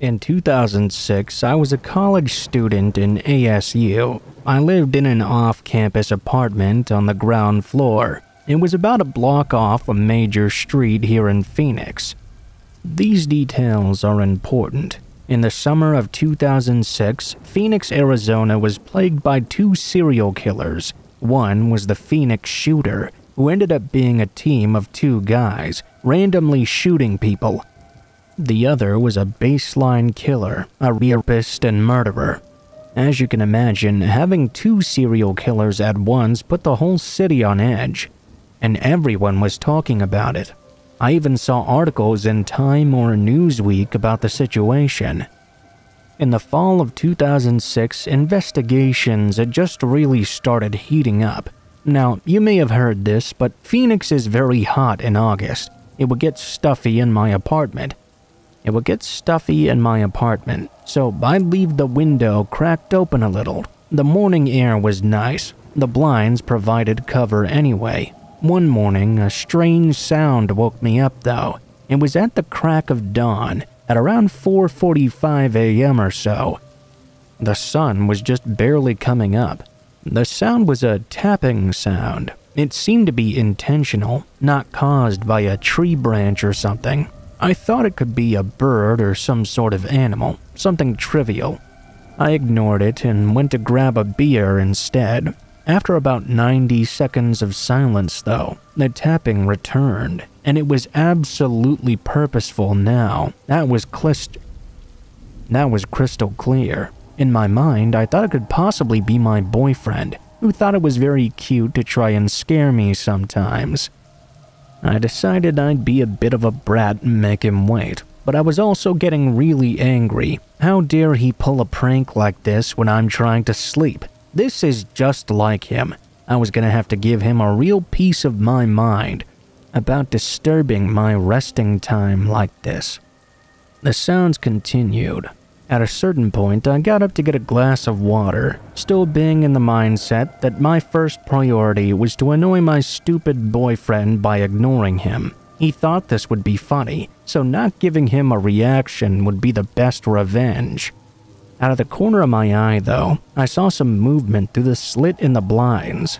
In 2006, I was a college student in ASU. I lived in an off-campus apartment on the ground floor. It was about a block off a major street here in Phoenix. These details are important. In the summer of 2006, Phoenix, Arizona was plagued by two serial killers. One was the Phoenix shooter, who ended up being a team of two guys, randomly shooting people. The other was a baseline killer, a rapist and murderer. As you can imagine, having two serial killers at once put the whole city on edge, and everyone was talking about it. I even saw articles in Time or Newsweek about the situation. In the fall of 2006, investigations had just really started heating up. Now, you may have heard this, but Phoenix is very hot in August. It would get stuffy in my apartment. So I'd leave the window cracked open a little. The morning air was nice. The blinds provided cover anyway. One morning, a strange sound woke me up though. It was at the crack of dawn, at around 4:45 a.m. or so. The sun was just barely coming up. The sound was a tapping sound. It seemed to be intentional, not caused by a tree branch or something. I thought it could be a bird or some sort of animal, something trivial. I ignored it and went to grab a beer instead. After about 90 seconds of silence though, the tapping returned, and it was absolutely purposeful now. That was crystal clear. In my mind, I thought it could possibly be my boyfriend, who thought it was very cute to try and scare me sometimes. I decided I'd be a bit of a brat and make him wait, but I was also getting really angry. How dare he pull a prank like this when I'm trying to sleep? This is just like him. I was gonna have to give him a real piece of my mind about disturbing my resting time like this. The sounds continued. At a certain point, I got up to get a glass of water, still being in the mindset that my first priority was to annoy my stupid boyfriend by ignoring him. He thought this would be funny, so not giving him a reaction would be the best revenge. Out of the corner of my eye, though, I saw some movement through the slit in the blinds.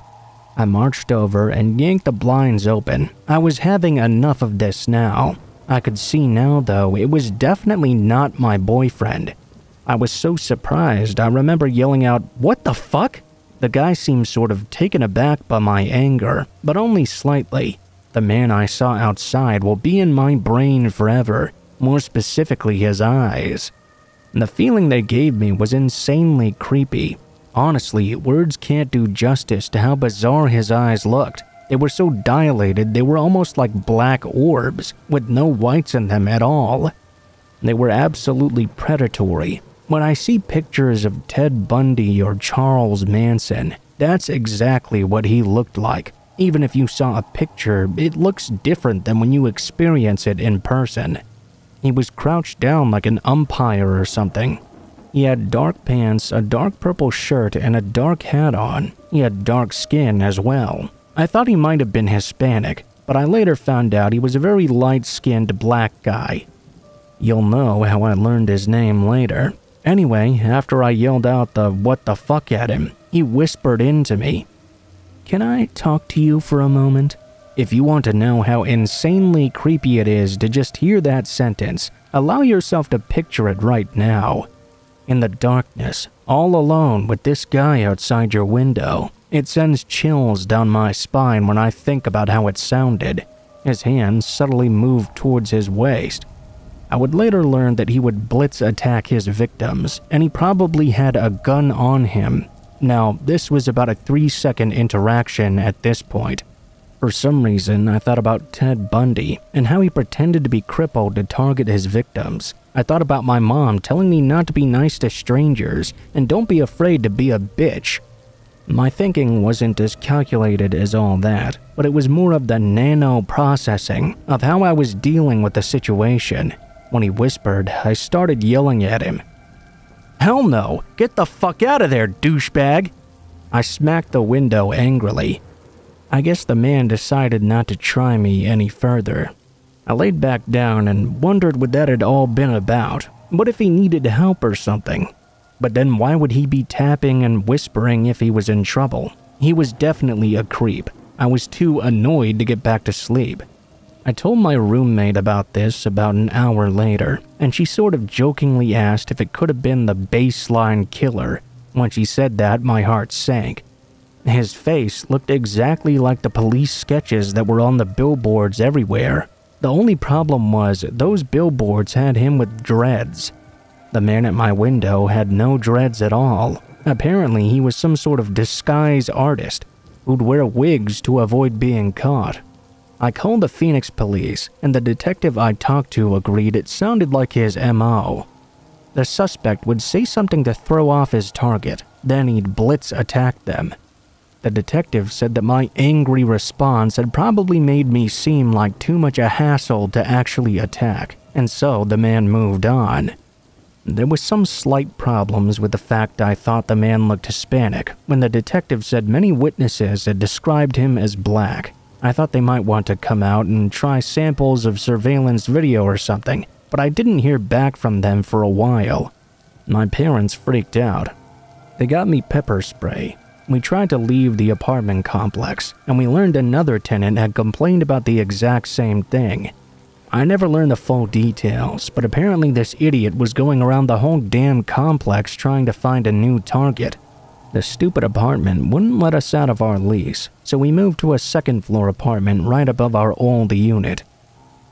I marched over and yanked the blinds open. I was having enough of this now. I could see now, though, it was definitely not my boyfriend. I was so surprised, I remember yelling out, "What the fuck?" The guy seemed sort of taken aback by my anger, but only slightly. The man I saw outside will be in my brain forever, more specifically his eyes. The feeling they gave me was insanely creepy. Honestly, words can't do justice to how bizarre his eyes looked. They were so dilated, they were almost like black orbs, with no whites in them at all. They were absolutely predatory. When I see pictures of Ted Bundy or Charles Manson, that's exactly what he looked like. Even if you saw a picture, it looks different than when you experience it in person. He was crouched down like an umpire or something. He had dark pants, a dark purple shirt, and a dark hat on. He had dark skin as well. I thought he might have been Hispanic, but I later found out he was a very light-skinned black guy. You'll know how I learned his name later. Anyway, after I yelled out the "what the fuck" at him, he whispered into me, "Can I talk to you for a moment?" If you want to know how insanely creepy it is to just hear that sentence, allow yourself to picture it right now. In the darkness, all alone with this guy outside your window. It sends chills down my spine when I think about how it sounded. His hand subtly moved towards his waist. I would later learn that he would blitz attack his victims, and he probably had a gun on him. Now, this was about a 3-second interaction at this point. For some reason, I thought about Ted Bundy and how he pretended to be crippled to target his victims. I thought about my mom telling me not to be nice to strangers and don't be afraid to be a bitch. My thinking wasn't as calculated as all that, but it was more of the nano-processing of how I was dealing with the situation. When he whispered, I started yelling at him. "Hell no! Get the fuck out of there, douchebag!" I smacked the window angrily. I guess the man decided not to try me any further. I laid back down and wondered what that had all been about. What if he needed help or something? But then why would he be tapping and whispering if he was in trouble? He was definitely a creep. I was too annoyed to get back to sleep. I told my roommate about this about an hour later, and she sort of jokingly asked if it could have been the Baseline Killer. When she said that, my heart sank. His face looked exactly like the police sketches that were on the billboards everywhere. The only problem was those billboards had him with dreads. The man at my window had no dreads at all. Apparently, he was some sort of disguise artist who'd wear wigs to avoid being caught. I called the Phoenix police, and the detective I talked to agreed it sounded like his M.O. The suspect would say something to throw off his target, then he'd blitz attack them. The detective said that my angry response had probably made me seem like too much a hassle to actually attack, and so the man moved on. There was some slight problems with the fact I thought the man looked Hispanic, when the detective said many witnesses had described him as black. I thought they might want to come out and try samples of surveillance video or something, but I didn't hear back from them for a while. My parents freaked out. They got me pepper spray. We tried to leave the apartment complex, and we learned another tenant had complained about the exact same thing. I never learned the full details, but apparently this idiot was going around the whole damn complex trying to find a new target. The stupid apartment wouldn't let us out of our lease, so we moved to a second-floor apartment right above our old unit.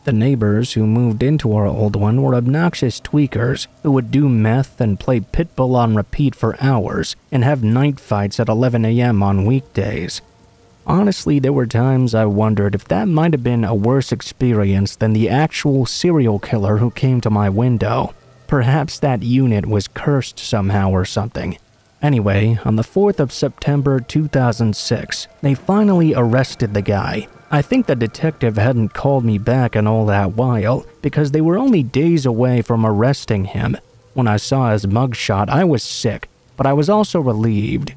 The neighbors who moved into our old one were obnoxious tweakers who would do meth and play pitbull on repeat for hours and have night fights at 11 a.m. on weekdays. Honestly, there were times I wondered if that might have been a worse experience than the actual serial killer who came to my window. Perhaps that unit was cursed somehow or something. Anyway, on the 4th of September 2006, they finally arrested the guy. I think the detective hadn't called me back in all that while because they were only days away from arresting him. When I saw his mugshot, I was sick, but I was also relieved.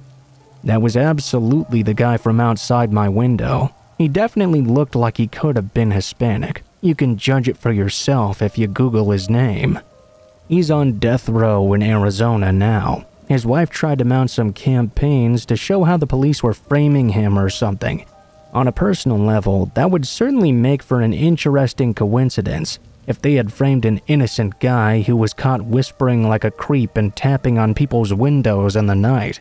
That was absolutely the guy from outside my window. He definitely looked like he could have been Hispanic. You can judge it for yourself if you Google his name. He's on death row in Arizona now. His wife tried to mount some campaigns to show how the police were framing him or something. On a personal level, that would certainly make for an interesting coincidence if they had framed an innocent guy who was caught whispering like a creep and tapping on people's windows in the night.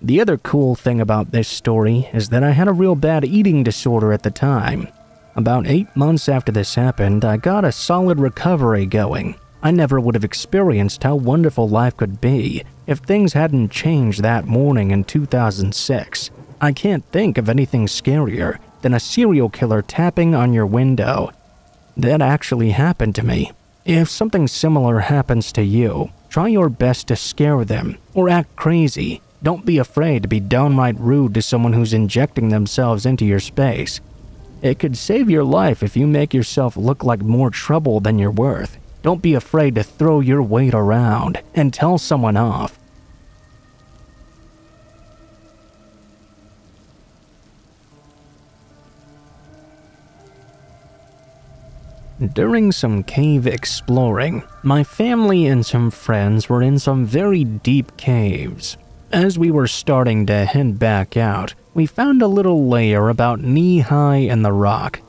The other cool thing about this story is that I had a real bad eating disorder at the time. About 8 months after this happened, I got a solid recovery going. I never would have experienced how wonderful life could be if things hadn't changed that morning in 2006. I can't think of anything scarier than a serial killer tapping on your window. That actually happened to me. If something similar happens to you, try your best to scare them or act crazy. Don't be afraid to be downright rude to someone who's injecting themselves into your space. It could save your life if you make yourself look like more trouble than you're worth. Don't be afraid to throw your weight around and tell someone off. During some cave exploring, my family and some friends were in some very deep caves. As we were starting to head back out, we found a little layer about knee-high in the rock.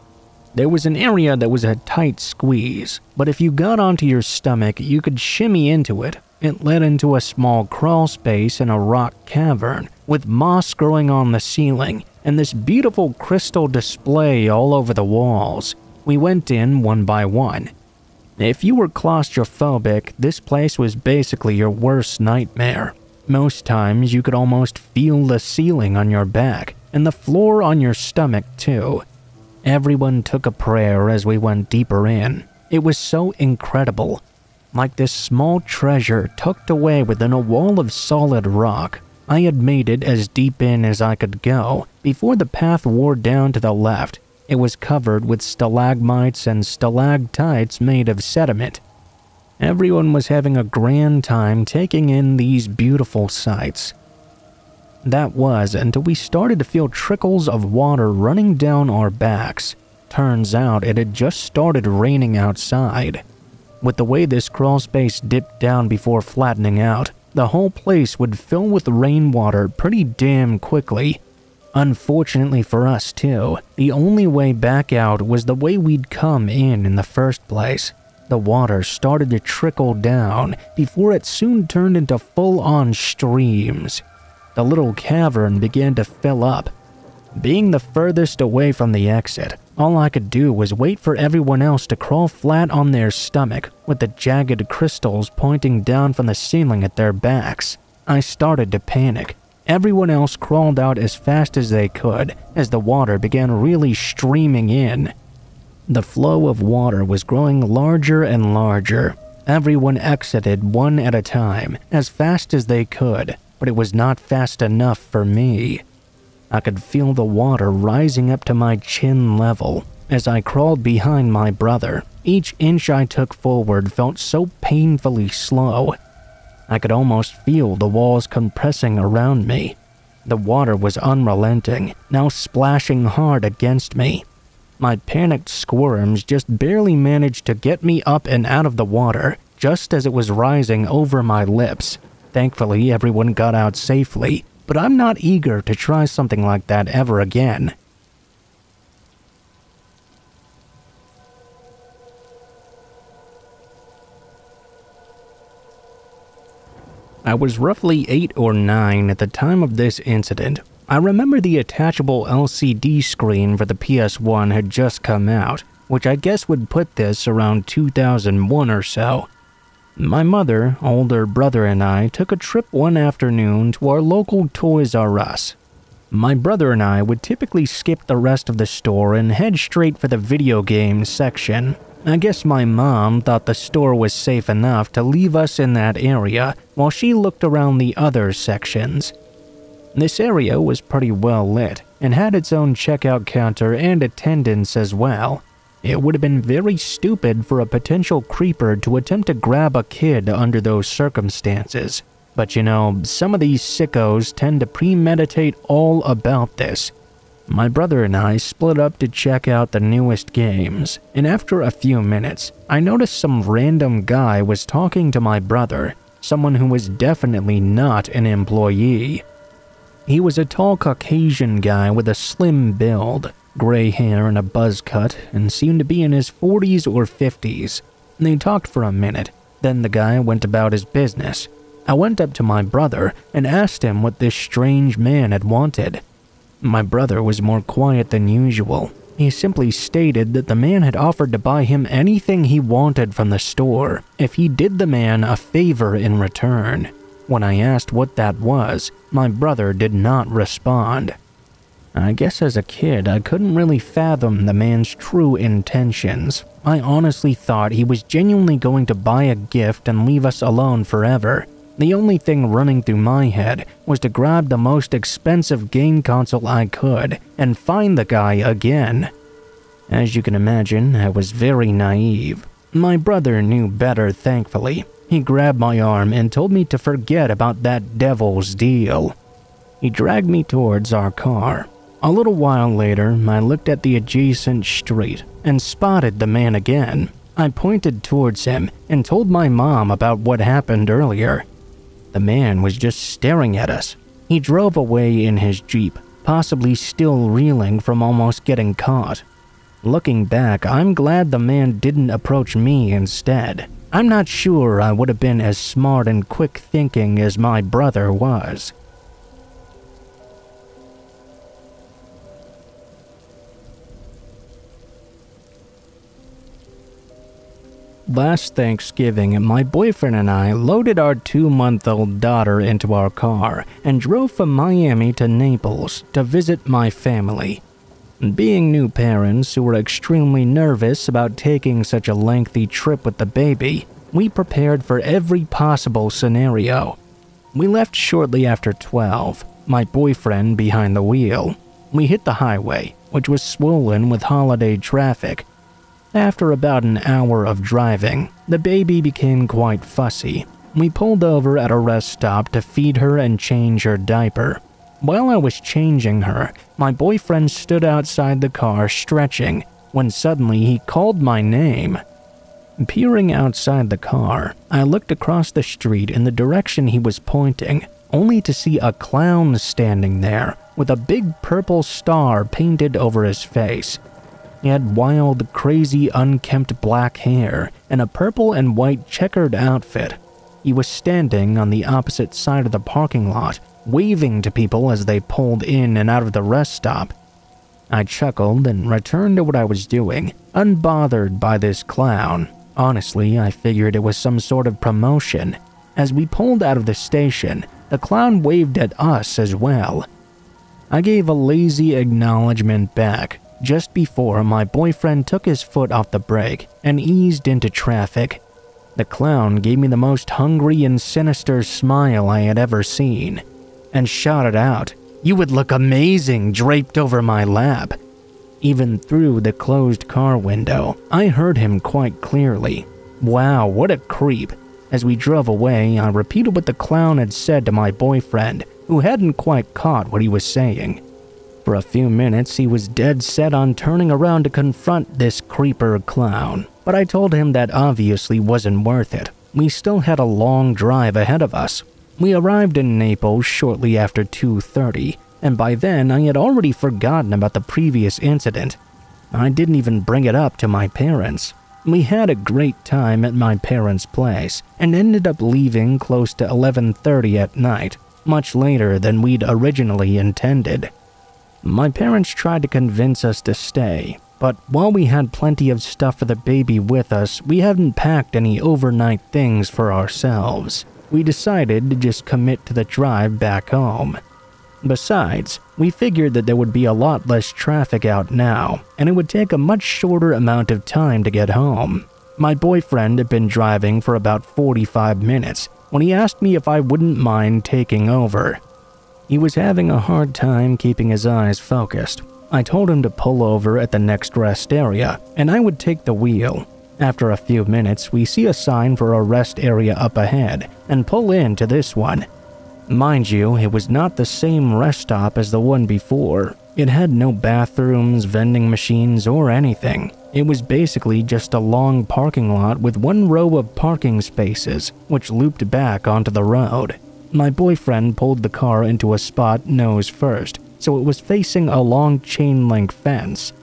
There was an area that was a tight squeeze, but if you got onto your stomach, you could shimmy into it. It led into a small crawl space in a rock cavern, with moss growing on the ceiling and this beautiful crystal display all over the walls. We went in one by one. If you were claustrophobic, this place was basically your worst nightmare. Most times, you could almost feel the ceiling on your back, and the floor on your stomach too. Everyone took a prayer as we went deeper in. It was so incredible. Like this small treasure tucked away within a wall of solid rock. I had made it as deep in as I could go before the path wore down to the left. It was covered with stalagmites and stalactites made of sediment. Everyone was having a grand time taking in these beautiful sights. That was until we started to feel trickles of water running down our backs. Turns out it had just started raining outside. With the way this crawl space dipped down before flattening out, the whole place would fill with rainwater pretty damn quickly. Unfortunately for us too, the only way back out was the way we'd come in the first place. The water started to trickle down before it soon turned into full-on streams. The little cavern began to fill up. Being the furthest away from the exit, all I could do was wait for everyone else to crawl flat on their stomach with the jagged crystals pointing down from the ceiling at their backs. I started to panic. Everyone else crawled out as fast as they could as the water began really streaming in. The flow of water was growing larger and larger. Everyone exited one at a time as fast as they could, but it was not fast enough for me. I could feel the water rising up to my chin level as I crawled behind my brother. Each inch I took forward felt so painfully slow. I could almost feel the walls compressing around me. The water was unrelenting, now splashing hard against me. My panicked squirms just barely managed to get me up and out of the water just as it was rising over my lips. Thankfully, everyone got out safely, but I'm not eager to try something like that ever again. I was roughly 8 or 9 at the time of this incident. I remember the attachable LCD screen for the PS1 had just come out, which I guess would put this around 2001 or so. My mother, older brother, and I took a trip one afternoon to our local Toys R Us. My brother and I would typically skip the rest of the store and head straight for the video game section. I guess my mom thought the store was safe enough to leave us in that area while she looked around the other sections. This area was pretty well lit and had its own checkout counter and attendants as well. It would have been very stupid for a potential creeper to attempt to grab a kid under those circumstances. But you know, some of these sickos tend to premeditate all about this. My brother and I split up to check out the newest games, and after a few minutes, I noticed some random guy was talking to my brother, someone who was definitely not an employee. He was a tall Caucasian guy with a slim build, gray hair and a buzz cut, and seemed to be in his 40s or 50s. They talked for a minute, then the guy went about his business. I went up to my brother and asked him what this strange man had wanted. My brother was more quiet than usual. He simply stated that the man had offered to buy him anything he wanted from the store if he did the man a favor in return. When I asked what that was, my brother did not respond. I guess as a kid, I couldn't really fathom the man's true intentions. I honestly thought he was genuinely going to buy a gift and leave us alone forever. The only thing running through my head was to grab the most expensive game console I could and find the guy again. As you can imagine, I was very naive. My brother knew better, thankfully. He grabbed my arm and told me to forget about that devil's deal. He dragged me towards our car. A little while later, I looked at the adjacent street and spotted the man again. I pointed towards him and told my mom about what happened earlier. The man was just staring at us. He drove away in his Jeep, possibly still reeling from almost getting caught. Looking back, I'm glad the man didn't approach me instead. I'm not sure I would have been as smart and quick thinking as my brother was. Last Thanksgiving, my boyfriend and I loaded our 2-month-old daughter into our car and drove from Miami to Naples to visit my family. Being new parents who were extremely nervous about taking such a lengthy trip with the baby, we prepared for every possible scenario. We left shortly after 12, my boyfriend behind the wheel. We hit the highway, which was swollen with holiday traffic. After about an hour of driving, the baby became quite fussy. We pulled over at a rest stop to feed her and change her diaper. While I was changing her, my boyfriend stood outside the car stretching, when suddenly he called my name. Peering outside the car, I looked across the street in the direction he was pointing, only to see a clown standing there with a big purple star painted over his face. He had wild, crazy, unkempt black hair and a purple and white checkered outfit. He was standing on the opposite side of the parking lot, waving to people as they pulled in and out of the rest stop. I chuckled and returned to what I was doing, unbothered by this clown. Honestly, I figured it was some sort of promotion. As we pulled out of the station, the clown waved at us as well. I gave a lazy acknowledgement back just before my boyfriend took his foot off the brake and eased into traffic. The clown gave me the most hungry and sinister smile I had ever seen and shouted out, "You would look amazing draped over my lap." Even through the closed car window, I heard him quite clearly. Wow, what a creep. As we drove away, I repeated what the clown had said to my boyfriend, who hadn't quite caught what he was saying. For a few minutes, he was dead set on turning around to confront this creeper clown, but I told him that obviously wasn't worth it. We still had a long drive ahead of us. We arrived in Naples shortly after 2:30. And by then I had already forgotten about the previous incident. I didn't even bring it up to my parents. We had a great time at my parents' place and ended up leaving close to 11:30 at night, much later than we'd originally intended. My parents tried to convince us to stay, but while we had plenty of stuff for the baby with us, we hadn't packed any overnight things for ourselves. We decided to just commit to the drive back home. Besides, we figured that there would be a lot less traffic out now, and it would take a much shorter amount of time to get home. My boyfriend had been driving for about 45 minutes when he asked me if I wouldn't mind taking over. He was having a hard time keeping his eyes focused. I told him to pull over at the next rest area, and I would take the wheel. After a few minutes, we see a sign for a rest area up ahead and pull into this one. Mind you, it was not the same rest stop as the one before. It had no bathrooms, vending machines, or anything. It was basically just a long parking lot with one row of parking spaces, which looped back onto the road. My boyfriend pulled the car into a spot nose first, so it was facing a long chain-link fence.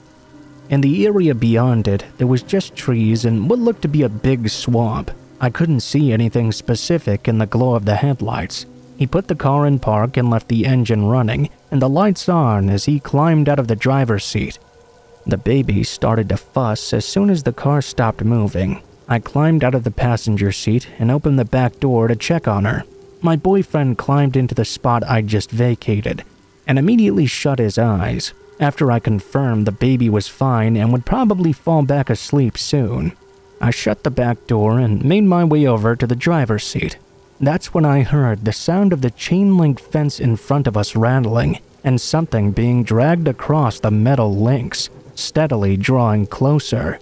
In the area beyond it, there was just trees and what looked to be a big swamp. I couldn't see anything specific in the glow of the headlights. He put the car in park and left the engine running and the lights on as he climbed out of the driver's seat. The baby started to fuss as soon as the car stopped moving. I climbed out of the passenger seat and opened the back door to check on her. My boyfriend climbed into the spot I just vacated and immediately shut his eyes after I confirmed the baby was fine and would probably fall back asleep soon. I shut the back door and made my way over to the driver's seat. That's when I heard the sound of the chain-link fence in front of us rattling and something being dragged across the metal links, steadily drawing closer.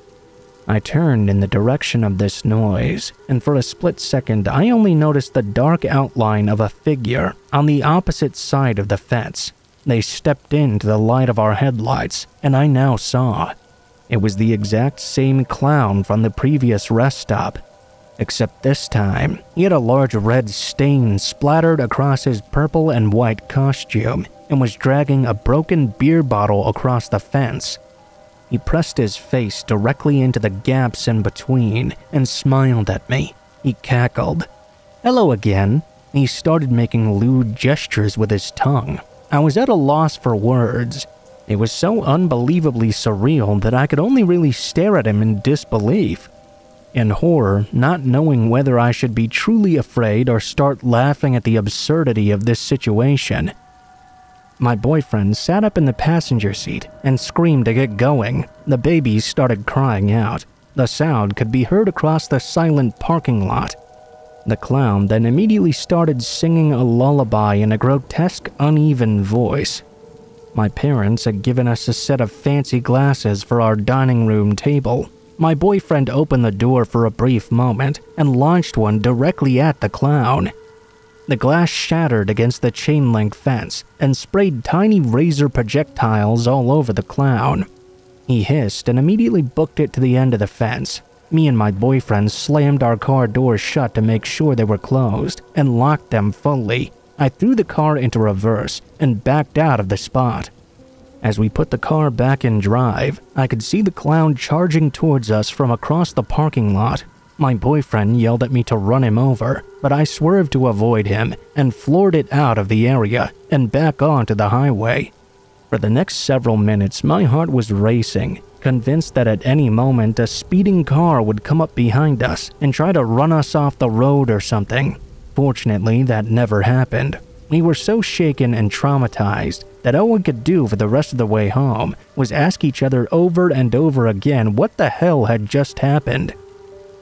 I turned in the direction of this noise, and for a split second I only noticed the dark outline of a figure on the opposite side of the fence. They stepped into the light of our headlights, and I now saw. It was the exact same clown from the previous rest stop. Except this time, he had a large red stain splattered across his purple and white costume and was dragging a broken beer bottle across the fence. He pressed his face directly into the gaps in between and smiled at me. He cackled, "Hello again." He started making lewd gestures with his tongue. I was at a loss for words. It was so unbelievably surreal that I could only really stare at him in disbelief. In horror, not knowing whether I should be truly afraid or start laughing at the absurdity of this situation. My boyfriend sat up in the passenger seat and screamed to get going. The baby started crying out. The sound could be heard across the silent parking lot. The clown then immediately started singing a lullaby in a grotesque, uneven voice. My parents had given us a set of fancy glasses for our dining room table. My boyfriend opened the door for a brief moment and launched one directly at the clown. The glass shattered against the chain-link fence and sprayed tiny razor projectiles all over the clown. He hissed and immediately booked it to the end of the fence. Me and my boyfriend slammed our car doors shut to make sure they were closed and locked them fully. I threw the car into reverse and backed out of the spot. As we put the car back in drive, I could see the clown charging towards us from across the parking lot. My boyfriend yelled at me to run him over, but I swerved to avoid him and floored it out of the area and back onto the highway. For the next several minutes, my heart was racing, convinced that at any moment a speeding car would come up behind us and try to run us off the road or something. Fortunately, that never happened. We were so shaken and traumatized that all we could do for the rest of the way home was ask each other over and over again what the hell had just happened.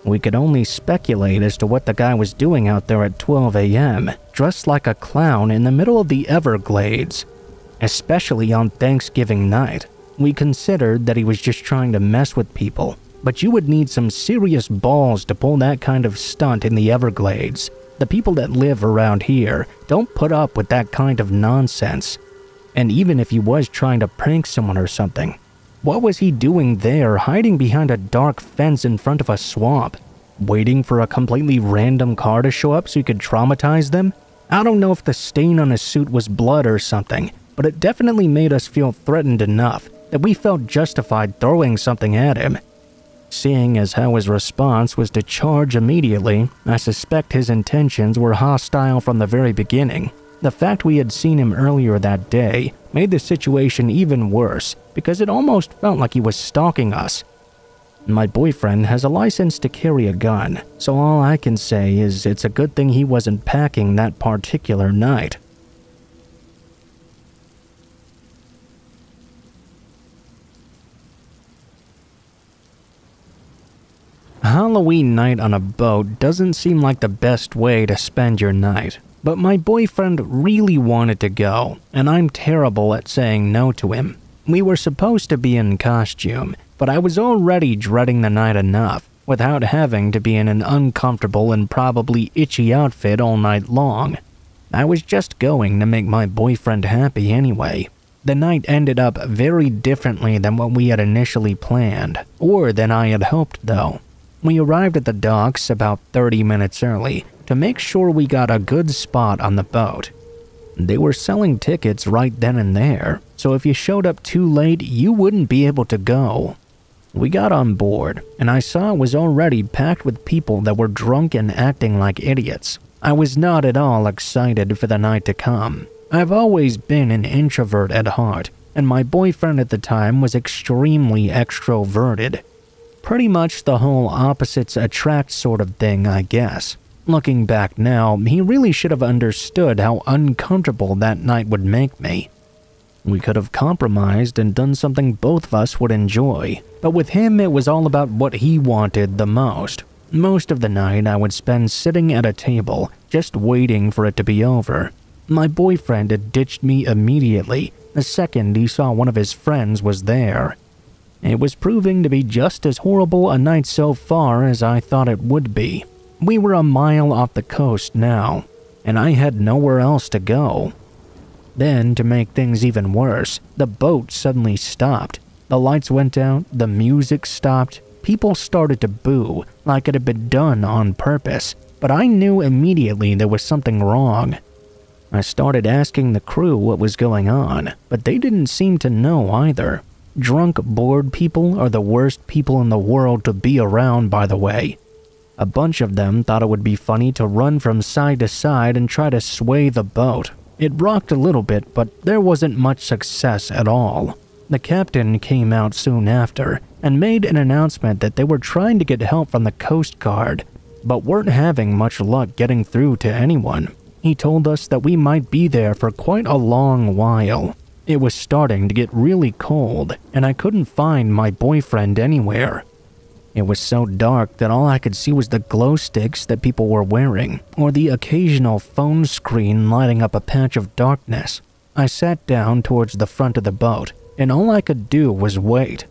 We could only speculate as to what the guy was doing out there at 12 a.m., dressed like a clown in the middle of the Everglades. Especially on Thanksgiving night, we considered that he was just trying to mess with people, but you would need some serious balls to pull that kind of stunt in the Everglades. The people that live around here don't put up with that kind of nonsense. And even if he was trying to prank someone or something, what was he doing there hiding behind a dark fence in front of a swamp? Waiting for a completely random car to show up so he could traumatize them? I don't know if the stain on his suit was blood or something, but it definitely made us feel threatened enough that we felt justified throwing something at him. Seeing as how his response was to charge immediately, I suspect his intentions were hostile from the very beginning. The fact we had seen him earlier that day made the situation even worse because it almost felt like he was stalking us. My boyfriend has a license to carry a gun, so all I can say is it's a good thing he wasn't packing that particular night. Halloween night on a boat doesn't seem like the best way to spend your night, but my boyfriend really wanted to go, and I'm terrible at saying no to him. We were supposed to be in costume, but I was already dreading the night enough without having to be in an uncomfortable and probably itchy outfit all night long. I was just going to make my boyfriend happy anyway. The night ended up very differently than what we had initially planned, or than I had hoped though. We arrived at the docks about 30 minutes early to make sure we got a good spot on the boat. They were selling tickets right then and there, so if you showed up too late, you wouldn't be able to go. We got on board, and I saw it was already packed with people that were drunk and acting like idiots. I was not at all excited for the night to come. I've always been an introvert at heart, and my boyfriend at the time was extremely extroverted. Pretty much the whole opposites attract sort of thing, I guess. Looking back now, he really should have understood how uncomfortable that night would make me. We could have compromised and done something both of us would enjoy, but with him it was all about what he wanted the most. Most of the night I would spend sitting at a table, just waiting for it to be over. My boyfriend had ditched me immediately the second he saw one of his friends was there. It was proving to be just as horrible a night so far as I thought it would be. We were a mile off the coast now, and I had nowhere else to go. Then, to make things even worse, the boat suddenly stopped. The lights went out, the music stopped, people started to boo like it had been done on purpose, but I knew immediately there was something wrong. I started asking the crew what was going on, but they didn't seem to know either. Drunk, bored people are the worst people in the world to be around, by the way. A bunch of them thought it would be funny to run from side to side and try to sway the boat. It rocked a little bit, but there wasn't much success at all. The captain came out soon after and made an announcement that they were trying to get help from the Coast Guard, but weren't having much luck getting through to anyone. He told us that we might be there for quite a long while. It was starting to get really cold, and I couldn't find my boyfriend anywhere. It was so dark that all I could see was the glow sticks that people were wearing, or the occasional phone screen lighting up a patch of darkness. I sat down towards the front of the boat, and all I could do was wait.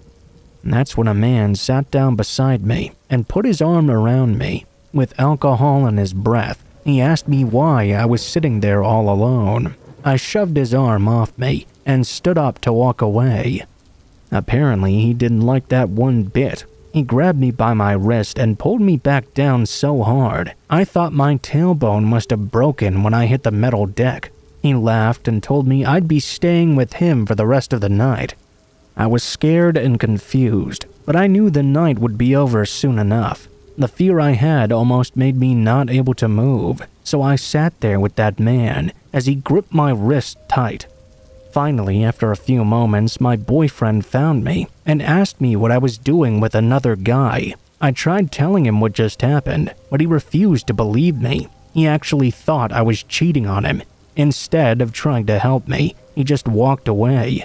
That's when a man sat down beside me and put his arm around me. With alcohol in his breath, he asked me why I was sitting there all alone. I shoved his arm off me and stood up to walk away. Apparently, he didn't like that one bit. He grabbed me by my wrist and pulled me back down so hard, I thought my tailbone must have broken when I hit the metal deck. He laughed and told me I'd be staying with him for the rest of the night. I was scared and confused, but I knew the night would be over soon enough. The fear I had almost made me not able to move, so I sat there with that man as he gripped my wrist tight. Finally, after a few moments, my boyfriend found me and asked me what I was doing with another guy. I tried telling him what just happened, but he refused to believe me. He actually thought I was cheating on him. Instead of trying to help me, he just walked away.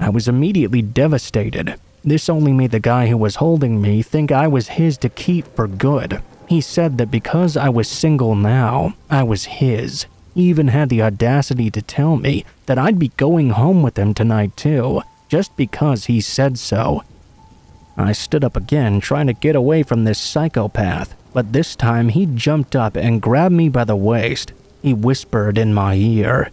I was immediately devastated. This only made the guy who was holding me think I was his to keep for good. He said that because I was single now, I was his. He even had the audacity to tell me that I'd be going home with him tonight too, just because he said so. I stood up again trying to get away from this psychopath, but this time he jumped up and grabbed me by the waist. He whispered in my ear,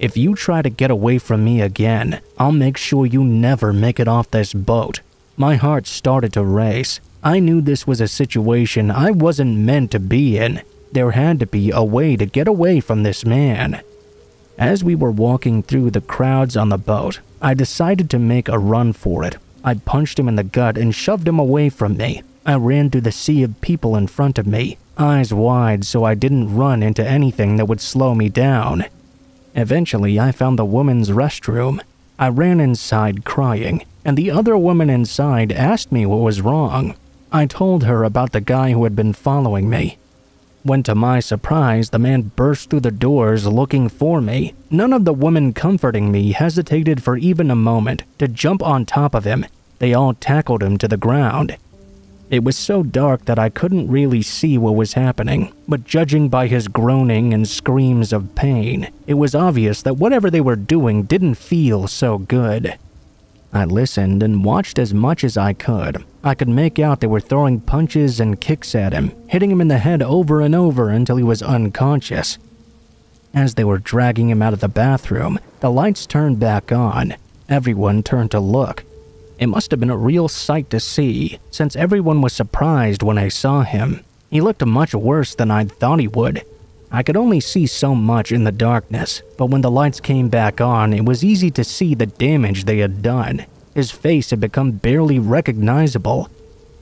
"If you try to get away from me again, I'll make sure you never make it off this boat." My heart started to race. I knew this was a situation I wasn't meant to be in. There had to be a way to get away from this man. As we were walking through the crowds on the boat, I decided to make a run for it. I punched him in the gut and shoved him away from me. I ran through the sea of people in front of me, eyes wide so I didn't run into anything that would slow me down. Eventually, I found the woman's restroom. I ran inside crying, and the other woman inside asked me what was wrong. I told her about the guy who had been following me. When to my surprise, the man burst through the doors looking for me. None of the women comforting me hesitated for even a moment to jump on top of him. They all tackled him to the ground. It was so dark that I couldn't really see what was happening, but judging by his groaning and screams of pain, it was obvious that whatever they were doing didn't feel so good. I listened and watched as much as I could. I could make out they were throwing punches and kicks at him, hitting him in the head over and over until he was unconscious. As they were dragging him out of the bathroom, the lights turned back on. Everyone turned to look. It must have been a real sight to see, since everyone was surprised when I saw him. He looked much worse than I'd thought he would. I could only see so much in the darkness, but when the lights came back on, it was easy to see the damage they had done. His face had become barely recognizable.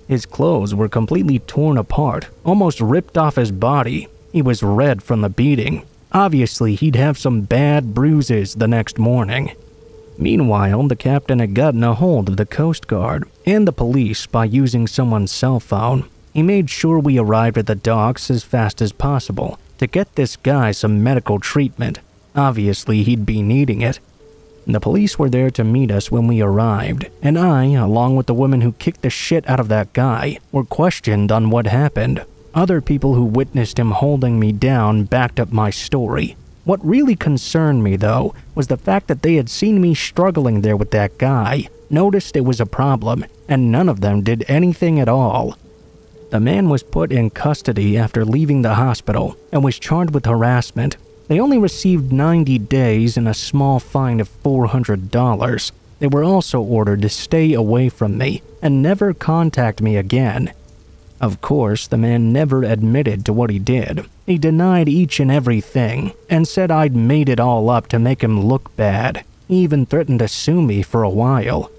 His clothes were completely torn apart, almost ripped off his body. He was red from the beating. Obviously, he'd have some bad bruises the next morning. Meanwhile, the captain had gotten a hold of the Coast Guard and the police by using someone's cell phone. He made sure we arrived at the docks as fast as possible to get this guy some medical treatment. Obviously, he'd be needing it. The police were there to meet us when we arrived, and I, along with the woman who kicked the shit out of that guy, were questioned on what happened. Other people who witnessed him holding me down backed up my story. What really concerned me, though, was the fact that they had seen me struggling there with that guy, noticed it was a problem, and none of them did anything at all. The man was put in custody after leaving the hospital and was charged with harassment. They only received 90 days and a small fine of $400. They were also ordered to stay away from me and never contact me again. Of course, the man never admitted to what he did. He denied each and everything and said I'd made it all up to make him look bad. He even threatened to sue me for a while.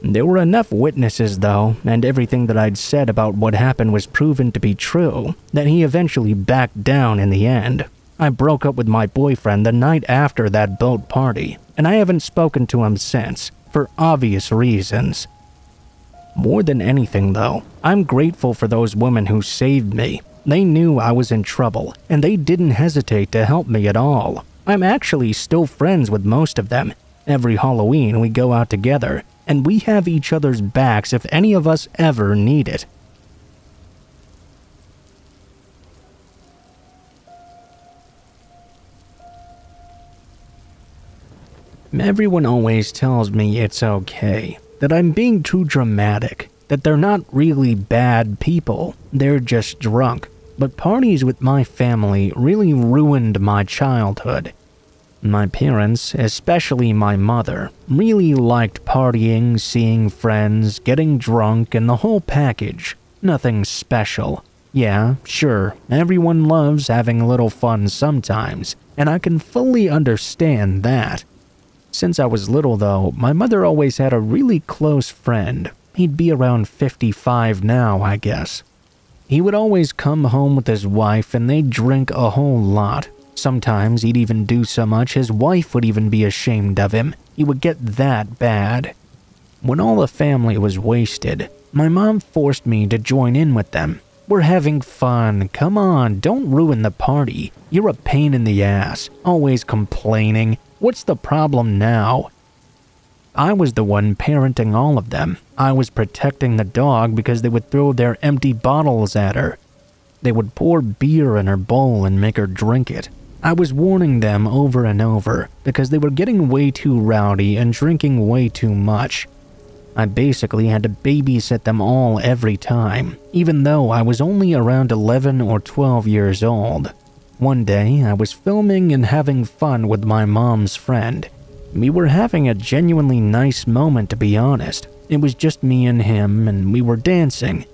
There were enough witnesses, though, and everything that I'd said about what happened was proven to be true, that he eventually backed down in the end. I broke up with my boyfriend the night after that boat party, and I haven't spoken to him since, for obvious reasons. More than anything, though, I'm grateful for those women who saved me. They knew I was in trouble, and they didn't hesitate to help me at all. I'm actually still friends with most of them. Every Halloween, we go out together, and we have each other's backs if any of us ever need it. Everyone always tells me it's okay, that I'm being too dramatic, that they're not really bad people, they're just drunk. But parties with my family really ruined my childhood. My parents, especially my mother, really liked partying, seeing friends, getting drunk, and the whole package. Nothing special. Yeah, sure, everyone loves having a little fun sometimes, and I can fully understand that. Since I was little though, my mother always had a really close friend. He'd be around 55 now, I guess. He would always come home with his wife and they'd drink a whole lot. Sometimes he'd even do so much his wife would even be ashamed of him. He would get that bad. When all the family was wasted, my mom forced me to join in with them. We're having fun, come on, don't ruin the party. You're a pain in the ass, always complaining. What's the problem now? I was the one parenting all of them. I was protecting the dog because they would throw their empty bottles at her. They would pour beer in her bowl and make her drink it. I was warning them over and over because they were getting way too rowdy and drinking way too much. I basically had to babysit them all every time, even though I was only around 11 or 12 years old. One day, I was filming and having fun with my mom's friend. We were having a genuinely nice moment, to be honest. It was just me and him, and we were dancing.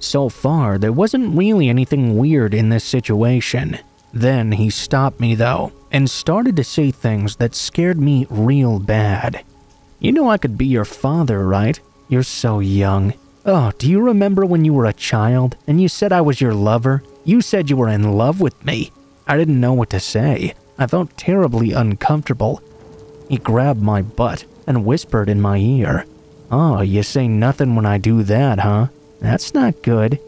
So far, there wasn't really anything weird in this situation. Then he stopped me, though, and started to say things that scared me real bad. You know I could be your father, right? You're so young. Oh, do you remember when you were a child, and you said I was your lover? You said you were in love with me. I didn't know what to say. I felt terribly uncomfortable. He grabbed my butt and whispered in my ear, "Oh, you say nothing when I do that, huh? That's not good."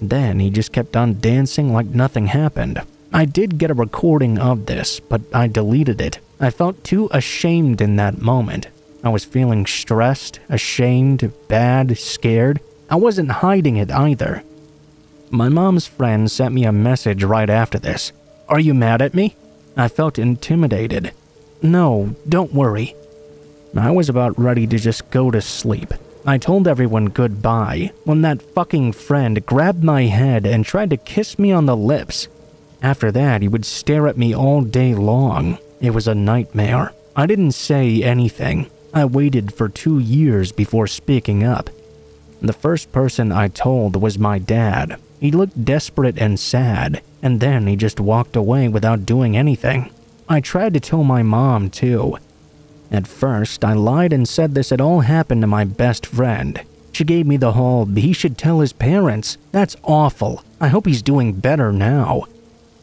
Then he just kept on dancing like nothing happened. I did get a recording of this, but I deleted it. I felt too ashamed in that moment. I was feeling stressed, ashamed, bad, scared. I wasn't hiding it either. My mom's friend sent me a message right after this. "Are you mad at me?" I felt intimidated. "No, don't worry." I was about ready to just go to sleep. I told everyone goodbye when that fucking friend grabbed my head and tried to kiss me on the lips. After that, he would stare at me all day long. It was a nightmare. I didn't say anything. I waited for 2 years before speaking up. The first person I told was my dad. He looked desperate and sad, and then he just walked away without doing anything. I tried to tell my mom, too. At first, I lied and said this had all happened to my best friend. She gave me the whole, "He should tell his parents. That's awful. I hope he's doing better now."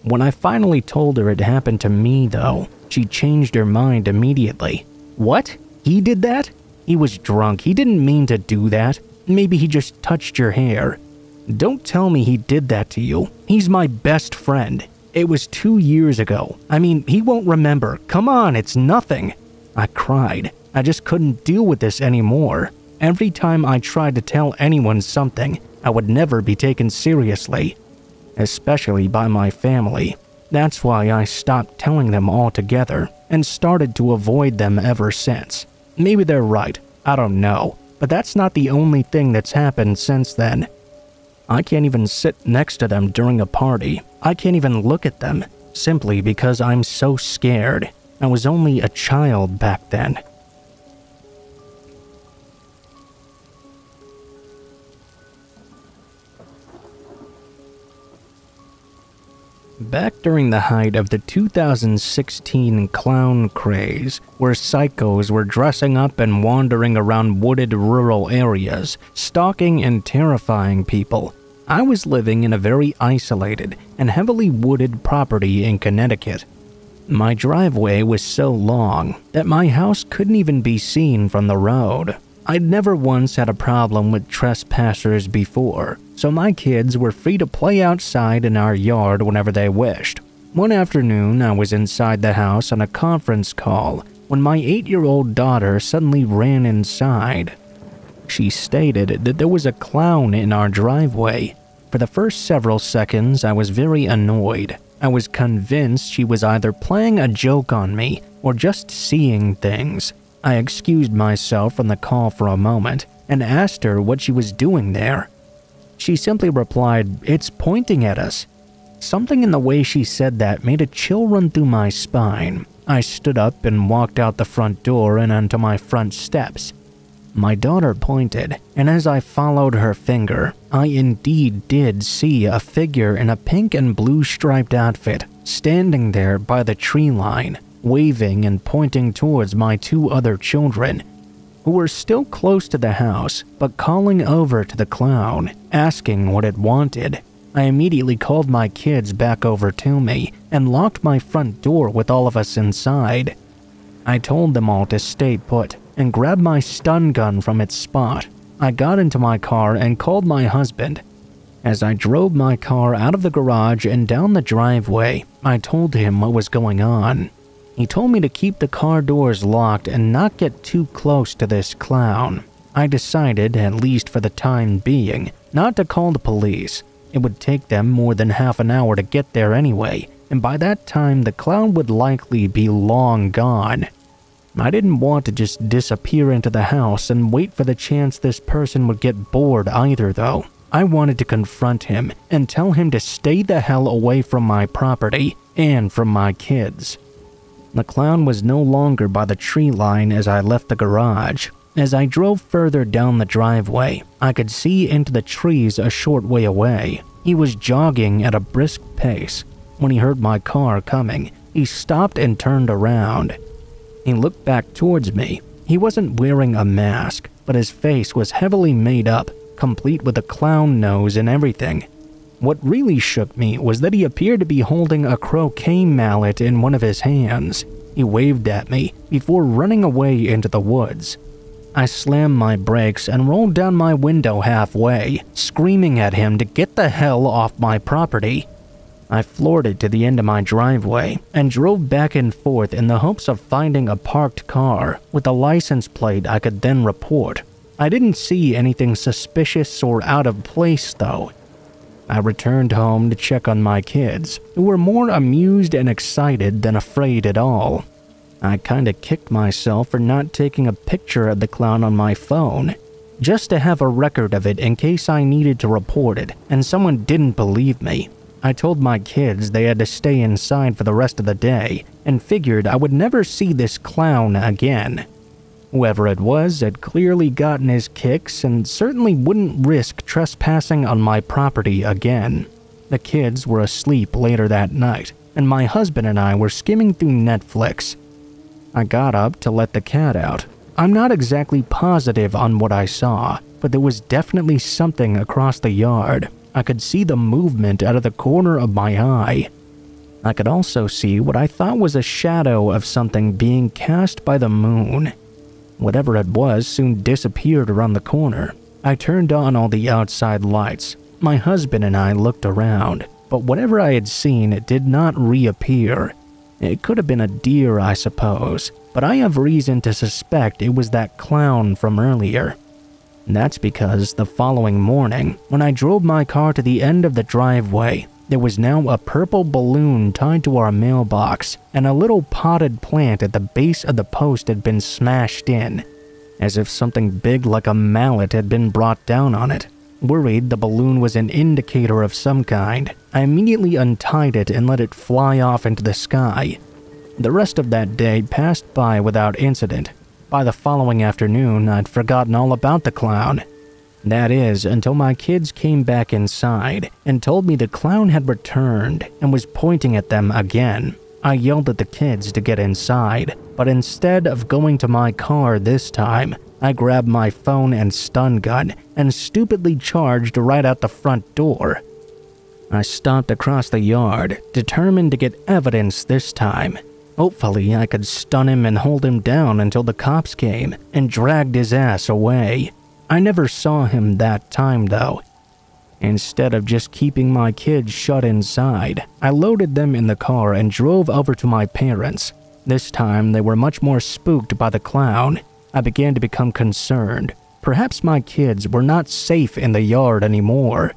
When I finally told her it happened to me, though, she changed her mind immediately. "What? He did that? He was drunk. He didn't mean to do that. Maybe he just touched your hair. Don't tell me he did that to you. He's my best friend. It was 2 years ago. I mean, he won't remember. Come on, it's nothing." I cried. I just couldn't deal with this anymore. Every time I tried to tell anyone something, I would never be taken seriously, especially by my family. That's why I stopped telling them altogether and started to avoid them ever since. Maybe they're right, I don't know, but that's not the only thing that's happened since then. I can't even sit next to them during a party. I can't even look at them, simply because I'm so scared. I was only a child back then. Back during the height of the 2016 clown craze, where psychos were dressing up and wandering around wooded rural areas, stalking and terrifying people, I was living in a very isolated and heavily wooded property in Connecticut. My driveway was so long that my house couldn't even be seen from the road. I'd never once had a problem with trespassers before, so my kids were free to play outside in our yard whenever they wished. One afternoon, I was inside the house on a conference call when my 8-year-old daughter suddenly ran inside. She stated that there was a clown in our driveway. For the first several seconds, I was very annoyed. I was convinced she was either playing a joke on me or just seeing things. I excused myself from the call for a moment and asked her what she was doing there. She simply replied, "It's pointing at us." Something in the way she said that made a chill run through my spine. I stood up and walked out the front door and onto my front steps. My daughter pointed, and as I followed her finger, I indeed did see a figure in a pink and blue striped outfit standing there by the tree line, waving and pointing towards my two other children, who were still close to the house but calling over to the clown, asking what it wanted. I immediately called my kids back over to me and locked my front door with all of us inside. I told them all to stay put and grabbed my stun gun from its spot. I got into my car and called my husband. As I drove my car out of the garage and down the driveway, I told him what was going on. He told me to keep the car doors locked and not get too close to this clown. I decided, at least for the time being, not to call the police. It would take them more than half an hour to get there anyway, and by that time the clown would likely be long gone. I didn't want to just disappear into the house and wait for the chance this person would get bored either though. I wanted to confront him and tell him to stay the hell away from my property and from my kids. The clown was no longer by the tree line as I left the garage. As I drove further down the driveway, I could see into the trees a short way away. He was jogging at a brisk pace. When he heard my car coming, he stopped and turned around. He looked back towards me. He wasn't wearing a mask, but his face was heavily made up, complete with a clown nose and everything. What really shook me was that he appeared to be holding a croquet mallet in one of his hands. He waved at me before running away into the woods. I slammed my brakes and rolled down my window halfway, screaming at him to get the hell off my property. I floored it to the end of my driveway and drove back and forth in the hopes of finding a parked car with a license plate I could then report. I didn't see anything suspicious or out of place though. I returned home to check on my kids, who were more amused and excited than afraid at all. I kinda kicked myself for not taking a picture of the clown on my phone, just to have a record of it in case I needed to report it and someone didn't believe me. I told my kids they had to stay inside for the rest of the day and figured I would never see this clown again. Whoever it was had clearly gotten his kicks and certainly wouldn't risk trespassing on my property again. The kids were asleep later that night, and my husband and I were skimming through Netflix. I got up to let the cat out. I'm not exactly positive on what I saw, but there was definitely something across the yard. I could see the movement out of the corner of my eye. I could also see what I thought was a shadow of something being cast by the moon. Whatever it was soon disappeared around the corner. I turned on all the outside lights. My husband and I looked around, but whatever I had seen, it did not reappear. It could have been a deer, I suppose, but I have reason to suspect it was that clown from earlier. That's because the following morning, when I drove my car to the end of the driveway, there was now a purple balloon tied to our mailbox, and a little potted plant at the base of the post had been smashed in, as if something big like a mallet had been brought down on it. Worried the balloon was an indicator of some kind, I immediately untied it and let it fly off into the sky. The rest of that day passed by without incident. By the following afternoon, I'd forgotten all about the clown. That is, until my kids came back inside and told me the clown had returned and was pointing at them again. I yelled at the kids to get inside, but instead of going to my car this time, I grabbed my phone and stun gun and stupidly charged right out the front door. I stopped across the yard, determined to get evidence this time. Hopefully, I could stun him and hold him down until the cops came and dragged his ass away. I never saw him that time though. Instead of just keeping my kids shut inside, I loaded them in the car and drove over to my parents. This time, they were much more spooked by the clown. I began to become concerned. Perhaps my kids were not safe in the yard anymore.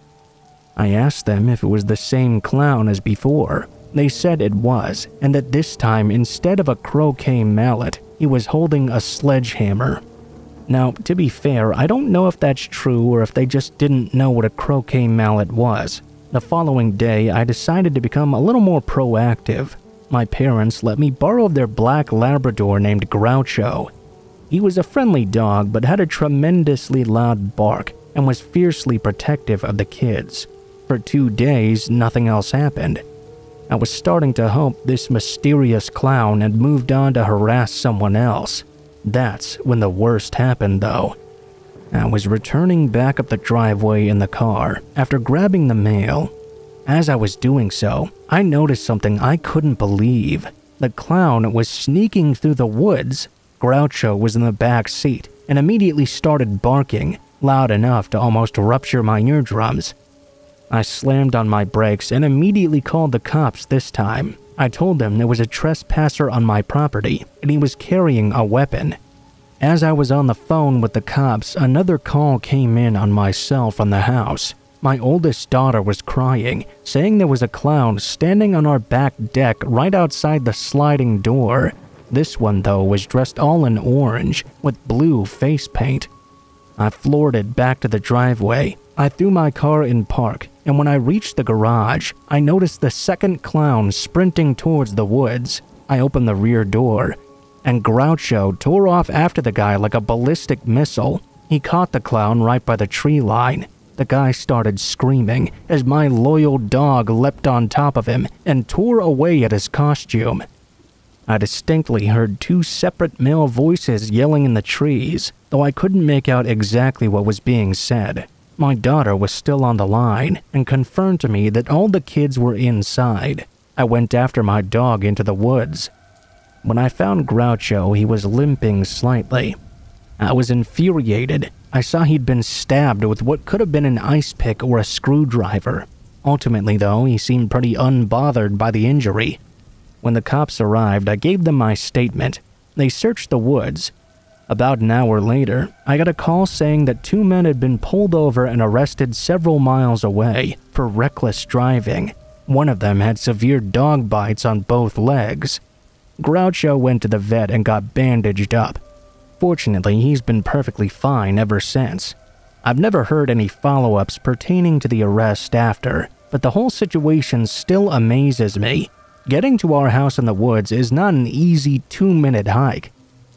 I asked them if it was the same clown as before. They said it was, and that this time, instead of a croquet mallet, he was holding a sledgehammer. Now, to be fair, I don't know if that's true or if they just didn't know what a croquet mallet was. The following day, I decided to become a little more proactive. my parents let me borrow their black Labrador named Groucho. He was a friendly dog but had a tremendously loud bark and was fiercely protective of the kids. For 2 days, nothing else happened. I was starting to hope this mysterious clown had moved on to harass someone else. That's when the worst happened, though. I was returning back up the driveway in the car after grabbing the mail. As I was doing so, I noticed something I couldn't believe. The clown was sneaking through the woods. Groucho was in the back seat and immediately started barking, loud enough to almost rupture my eardrums. I slammed on my brakes and immediately called the cops this time. I told them there was a trespasser on my property and he was carrying a weapon. As I was on the phone with the cops, another call came in on my cell from the house. My oldest daughter was crying, saying there was a clown standing on our back deck right outside the sliding door. This one, though, was dressed all in orange with blue face paint. I floored it back to the driveway. I threw my car in park, and when I reached the garage, I noticed the second clown sprinting towards the woods. I opened the rear door, and Groucho tore off after the guy like a ballistic missile. He caught the clown right by the tree line. The guy started screaming as my loyal dog leapt on top of him and tore away at his costume. I distinctly heard two separate male voices yelling in the trees, though I couldn't make out exactly what was being said. My daughter was still on the line and confirmed to me that all the kids were inside. I went after my dog into the woods. When I found Groucho, he was limping slightly. I was infuriated. I saw he'd been stabbed with what could have been an ice pick or a screwdriver. Ultimately, though, he seemed pretty unbothered by the injury. When the cops arrived, I gave them my statement. They searched the woods. About an hour later, I got a call saying that two men had been pulled over and arrested several miles away for reckless driving. One of them had severe dog bites on both legs. Groucho went to the vet and got bandaged up. Fortunately, he's been perfectly fine ever since. I've never heard any follow-ups pertaining to the arrest after, but the whole situation still amazes me. Getting to our house in the woods is not an easy 2-minute hike.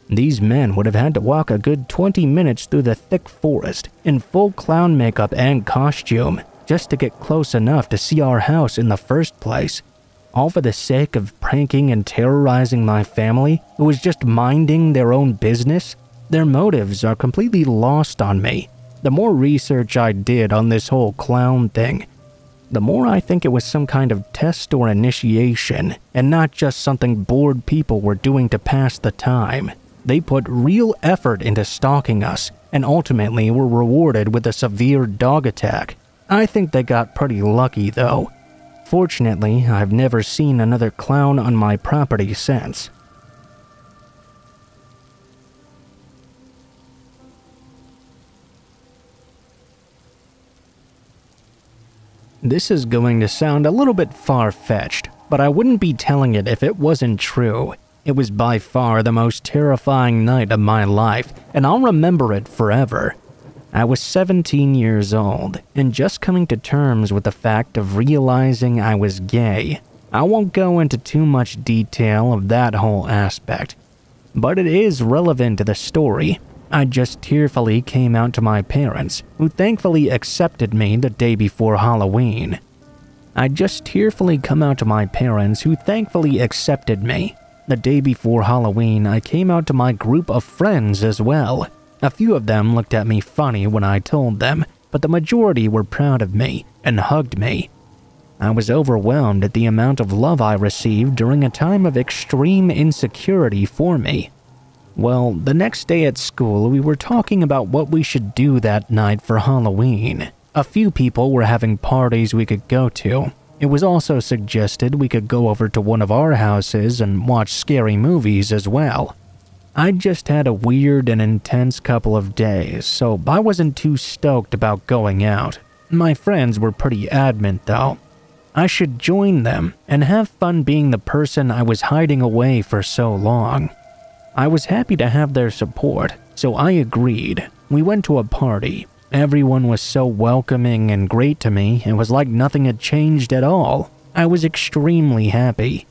These men would have had to walk a good 20 minutes through the thick forest in full clown makeup and costume just to get close enough to see our house in the first place. All for the sake of pranking and terrorizing my family, who was just minding their own business? Their motives are completely lost on me. The more research I did on this whole clown thing, the more I think it was some kind of test or initiation, and not just something bored people were doing to pass the time. They put real effort into stalking us, and ultimately were rewarded with a severe dog attack. I think they got pretty lucky, though. Fortunately, I've never seen another clown on my property since. This is going to sound a little bit far-fetched, but I wouldn't be telling it if it wasn't true. It was by far the most terrifying night of my life, and I'll remember it forever. I was 17 years old, and just coming to terms with the fact of realizing I was gay. I won't go into too much detail of that whole aspect, but it is relevant to the story. I just tearfully came out to my parents, who thankfully accepted me the day before Halloween. The day before Halloween, I came out to my group of friends as well. A few of them looked at me funny when I told them, but the majority were proud of me and hugged me. I was overwhelmed at the amount of love I received during a time of extreme insecurity for me. Well, the next day at school, we were talking about what we should do that night for Halloween. A few people were having parties we could go to. It was also suggested we could go over to one of our houses and watch scary movies as well. I'd just had a weird and intense couple of days, so I wasn't too stoked about going out. My friends were pretty adamant, though. I should join them and have fun being the person I was hiding away for so long. I was happy to have their support, so I agreed. We went to a party. Everyone was so welcoming and great to me, it was like nothing had changed at all. I was extremely happy.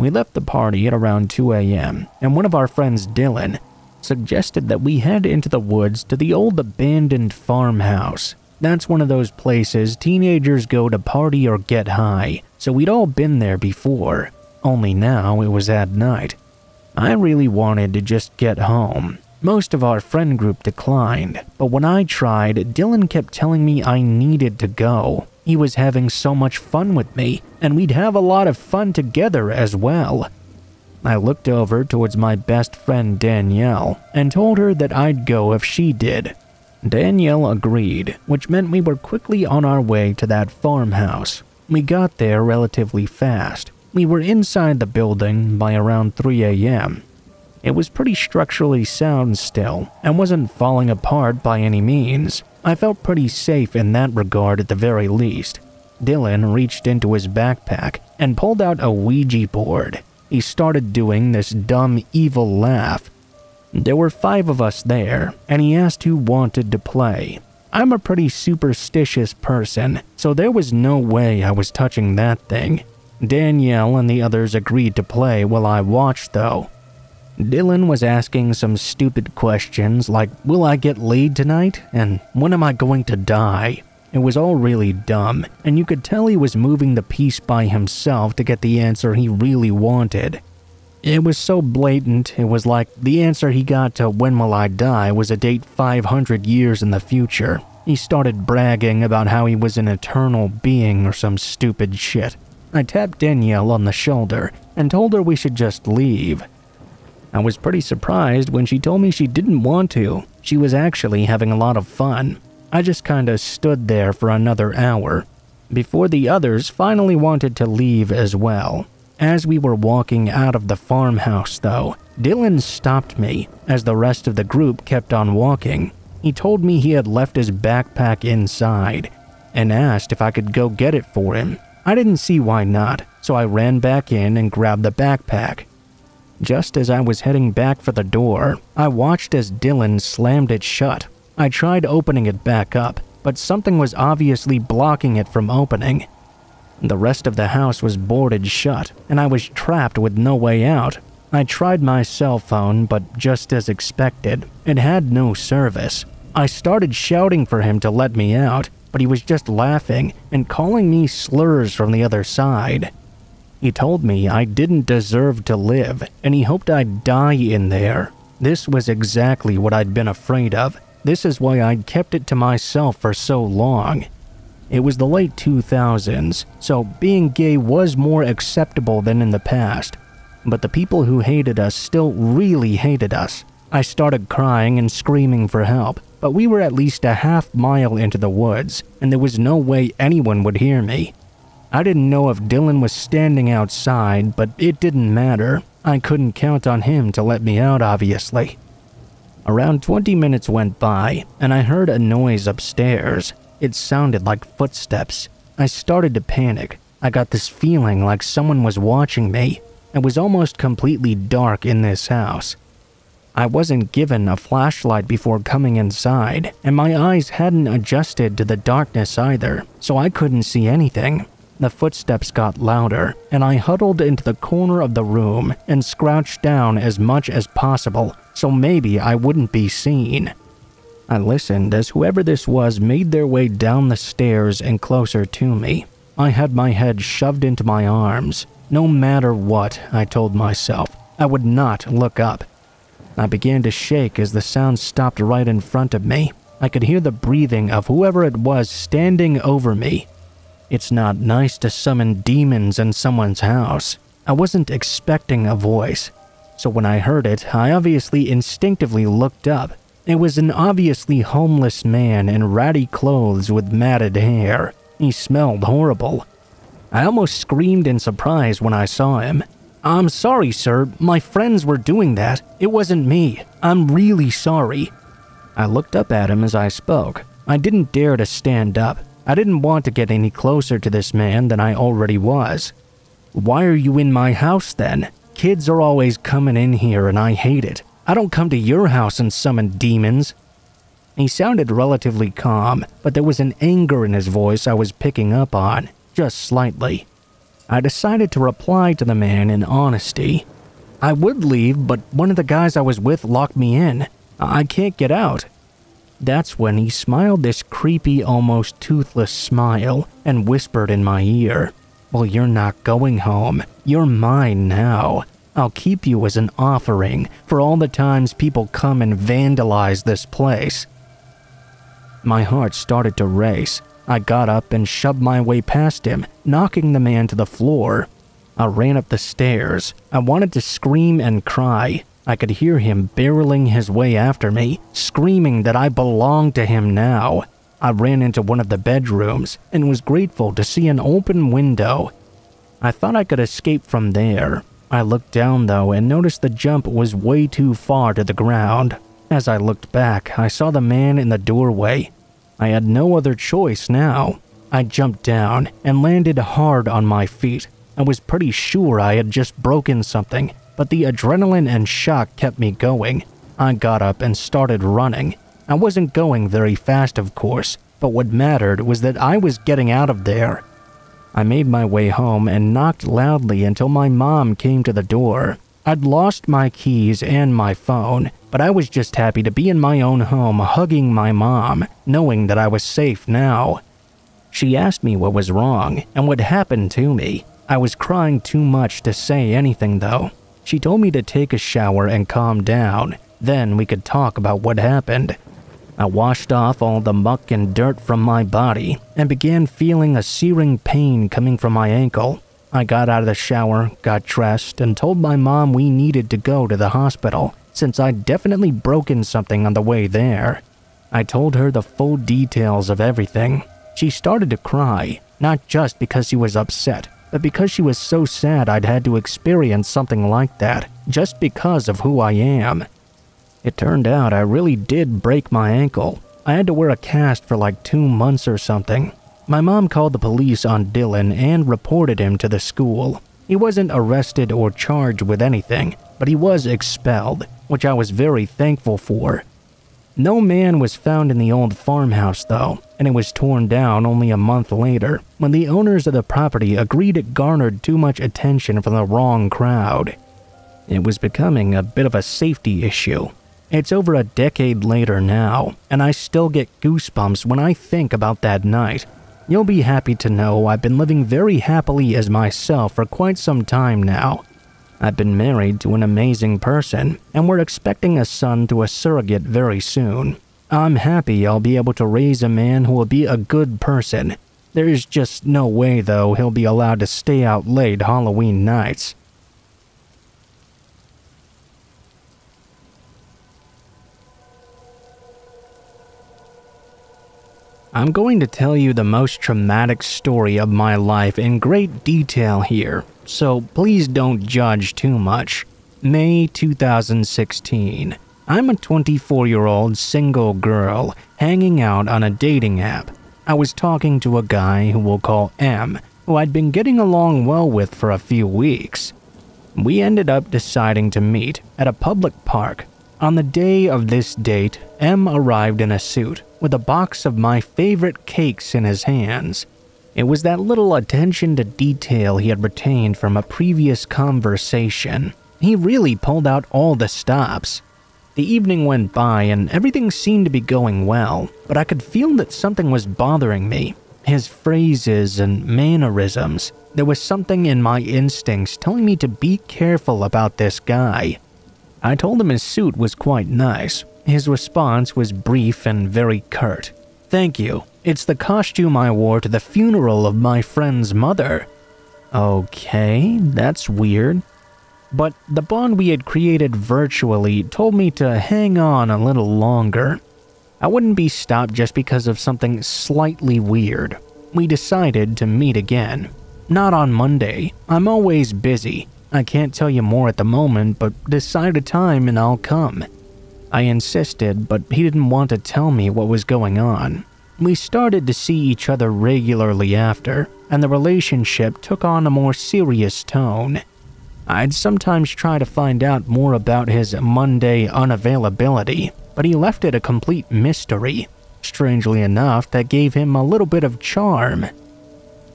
We left the party at around 2 a.m., and one of our friends, Dylan, suggested that we head into the woods to the old abandoned farmhouse. That's one of those places teenagers go to party or get high, so we'd all been there before, only now it was at night. I really wanted to just get home. Most of our friend group declined, but when I tried, Dylan kept telling me I needed to go. He was having so much fun with me, and we'd have a lot of fun together as well. I looked over towards my best friend Danielle and told her that I'd go if she did. Danielle agreed, which meant we were quickly on our way to that farmhouse. We got there relatively fast. We were inside the building by around 3 a.m. It was pretty structurally sound still and wasn't falling apart by any means. I felt pretty safe in that regard at the very least. Dylan reached into his backpack and pulled out a Ouija board. He started doing this dumb, evil laugh. There were 5 of us there, and he asked who wanted to play. I'm a pretty superstitious person, so there was no way I was touching that thing. Danielle and the others agreed to play while I watched, though. Dylan was asking some stupid questions like, will I get laid tonight? And when am I going to die? It was all really dumb, and you could tell he was moving the piece by himself to get the answer he really wanted. It was so blatant, it was like the answer he got to when will I die was a date 500 years in the future. He started bragging about how he was an eternal being or some stupid shit. I tapped Danielle on the shoulder and told her we should just leave. I was pretty surprised when she told me she didn't want to. She was actually having a lot of fun. I just kinda stood there for another hour, before the others finally wanted to leave as well. As we were walking out of the farmhouse though, Dylan stopped me as the rest of the group kept on walking. He told me he had left his backpack inside and asked if I could go get it for him. I didn't see why not, so I ran back in and grabbed the backpack. Just as I was heading back for the door, I watched as Dylan slammed it shut. I tried opening it back up, but something was obviously blocking it from opening. The rest of the house was boarded shut, and I was trapped with no way out. I tried my cell phone, but just as expected, it had no service. I started shouting for him to let me out, but he was just laughing and calling me slurs from the other side. He told me I didn't deserve to live, and he hoped I'd die in there. This was exactly what I'd been afraid of. This is why I'd kept it to myself for so long. It was the late 2000s, so being gay was more acceptable than in the past. But the people who hated us still really hated us. I started crying and screaming for help, but we were at least a half-mile into the woods, and there was no way anyone would hear me. I didn't know if Dylan was standing outside, but it didn't matter. I couldn't count on him to let me out, obviously. Around 20 minutes went by, and I heard a noise upstairs. It sounded like footsteps. I started to panic. I got this feeling like someone was watching me. It was almost completely dark in this house. I wasn't given a flashlight before coming inside, and my eyes hadn't adjusted to the darkness either, so I couldn't see anything. The footsteps got louder, and I huddled into the corner of the room and crouched down as much as possible, so maybe I wouldn't be seen. I listened as whoever this was made their way down the stairs and closer to me. I had my head shoved into my arms. No matter what, I told myself, I would not look up. I began to shake as the sound stopped right in front of me. I could hear the breathing of whoever it was standing over me. It's not nice to summon demons in someone's house. I wasn't expecting a voice. So when I heard it, I obviously instinctively looked up. It was an obviously homeless man in ratty clothes with matted hair. He smelled horrible. I almost screamed in surprise when I saw him. "I'm sorry, sir. My friends were doing that. It wasn't me. I'm really sorry." I looked up at him as I spoke. I didn't dare to stand up. I didn't want to get any closer to this man than I already was. "Why are you in my house then? Kids are always coming in here and I hate it. I don't come to your house and summon demons." He sounded relatively calm, but there was an anger in his voice I was picking up on, just slightly. I decided to reply to the man in honesty. I would leave, but one of the guys I was with locked me in. I can't get out. That's when he smiled this creepy, almost toothless smile and whispered in my ear, "Well, you're not going home. You're mine now. I'll keep you as an offering for all the times people come and vandalize this place." My heart started to race. I got up and shoved my way past him, knocking the man to the floor. I ran up the stairs. I wanted to scream and cry. I could hear him barreling his way after me, screaming that I belonged to him now. I ran into one of the bedrooms and was grateful to see an open window. I thought I could escape from there. I looked down though and noticed the jump was way too far to the ground. As I looked back, I saw the man in the doorway. I had no other choice now. I jumped down and landed hard on my feet. I was pretty sure I had just broken something, but the adrenaline and shock kept me going. I got up and started running. I wasn't going very fast, of course, but what mattered was that I was getting out of there. I made my way home and knocked loudly until my mom came to the door. I'd lost my keys and my phone, but I was just happy to be in my own home hugging my mom, knowing that I was safe now. She asked me what was wrong and what happened to me. I was crying too much to say anything though. She told me to take a shower and calm down, then we could talk about what happened. I washed off all the muck and dirt from my body and began feeling a searing pain coming from my ankle. I got out of the shower, got dressed, and told my mom we needed to go to the hospital since I'd definitely broken something on the way there. I told her the full details of everything. She started to cry, not just because she was upset, but because she was so sad I'd had to experience something like that just because of who I am. It turned out I really did break my ankle. I had to wear a cast for like 2 months or something. My mom called the police on Dylan and reported him to the school. He wasn't arrested or charged with anything, but he was expelled, which I was very thankful for. No man was found in the old farmhouse though, and it was torn down only a month later when the owners of the property agreed it garnered too much attention from the wrong crowd. It was becoming a bit of a safety issue. It's over a decade later now, and I still get goosebumps when I think about that night. You'll be happy to know I've been living very happily as myself for quite some time now. I've been married to an amazing person, and we're expecting a son through a surrogate very soon. I'm happy I'll be able to raise a man who will be a good person. There is just no way, though, he'll be allowed to stay out late Halloween nights. I'm going to tell you the most traumatic story of my life in great detail here, so please don't judge too much. May 2016. I'm a 24-year-old single girl hanging out on a dating app. I was talking to a guy who we'll call M, who I'd been getting along well with for a few weeks. We ended up deciding to meet at a public park. On the day of this date, M arrived in a suit, with a box of my favorite cakes in his hands. It was that little attention to detail he had retained from a previous conversation. He really pulled out all the stops. The evening went by and everything seemed to be going well, but I could feel that something was bothering me. His phrases and mannerisms. There was something in my instincts telling me to be careful about this guy. I told him his suit was quite nice. His response was brief and very curt. "Thank you. It's the costume I wore to the funeral of my friend's mother." Okay, that's weird. But the bond we had created virtually told me to hang on a little longer. I wouldn't be stopped just because of something slightly weird. We decided to meet again. Not on Monday. I'm always busy. I can't tell you more at the moment, but decide a time and I'll come. I insisted, but he didn't want to tell me what was going on. We started to see each other regularly after, and the relationship took on a more serious tone. I'd sometimes try to find out more about his Monday unavailability, but he left it a complete mystery. Strangely enough, that gave him a little bit of charm.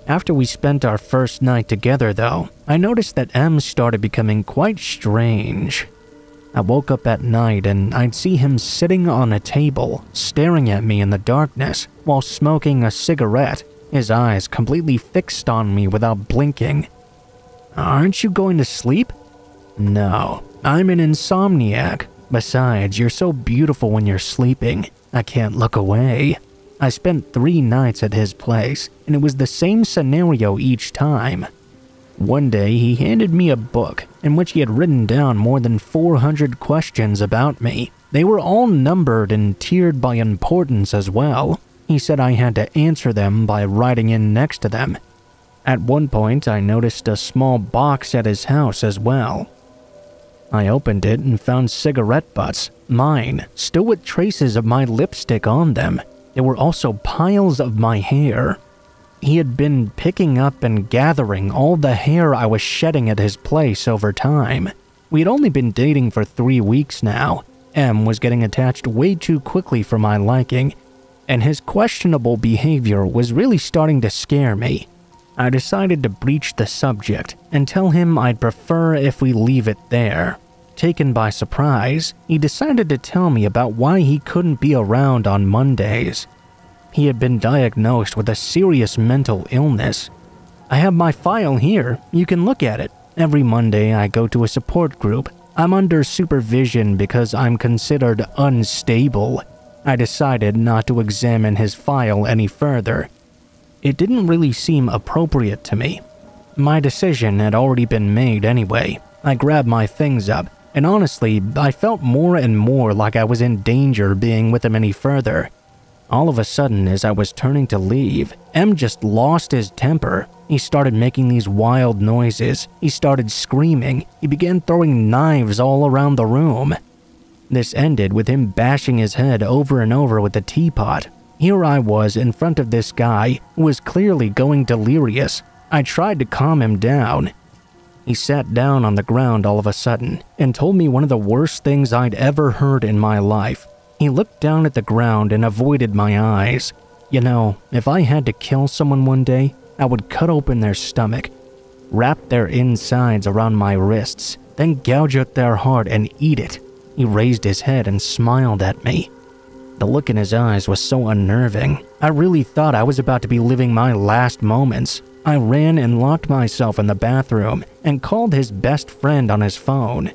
After we spent our first night together, though, I noticed that M started becoming quite strange. I woke up at night and I'd see him sitting on a table, staring at me in the darkness while smoking a cigarette, his eyes completely fixed on me without blinking. "Aren't you going to sleep?" "No, I'm an insomniac. Besides, you're so beautiful when you're sleeping. I can't look away." I spent 3 nights at his place, and it was the same scenario each time. One day, he handed me a book in which he had written down more than 400 questions about me. They were all numbered and tiered by importance as well. He said I had to answer them by writing in next to them. At one point, I noticed a small box at his house as well. I opened it and found cigarette butts, mine, still with traces of my lipstick on them. There were also piles of my hair. He had been picking up and gathering all the hair I was shedding at his place over time. We had only been dating for 3 weeks now. M was getting attached way too quickly for my liking, and his questionable behavior was really starting to scare me. I decided to breach the subject and tell him I'd prefer if we leave it there. Taken by surprise, he decided to tell me about why he couldn't be around on Mondays. He had been diagnosed with a serious mental illness. "I have my file here. You can look at it. Every Monday I go to a support group. I'm under supervision because I'm considered unstable." I decided not to examine his file any further. It didn't really seem appropriate to me. My decision had already been made anyway. I grabbed my things up, and honestly, I felt more and more like I was in danger being with him any further. All of a sudden, as I was turning to leave, M just lost his temper. He started making these wild noises. He started screaming. He began throwing knives all around the room. This ended with him bashing his head over and over with a teapot. Here I was in front of this guy who was clearly going delirious. I tried to calm him down. He sat down on the ground all of a sudden and told me one of the worst things I'd ever heard in my life. He looked down at the ground and avoided my eyes. "You know, if I had to kill someone one day, I would cut open their stomach, wrap their insides around my wrists, then gouge out their heart and eat it." He raised his head and smiled at me. The look in his eyes was so unnerving. I really thought I was about to be living my last moments. I ran and locked myself in the bathroom and called his best friend on his phone.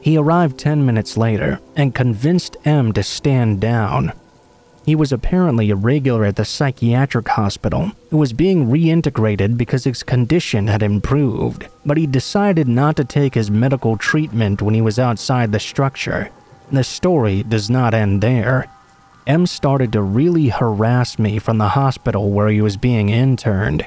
He arrived 10 minutes later and convinced M to stand down. He was apparently a regular at the psychiatric hospital who was being reintegrated because his condition had improved, but he decided not to take his medical treatment when he was outside the structure. The story does not end there. M started to really harass me from the hospital where he was being interned.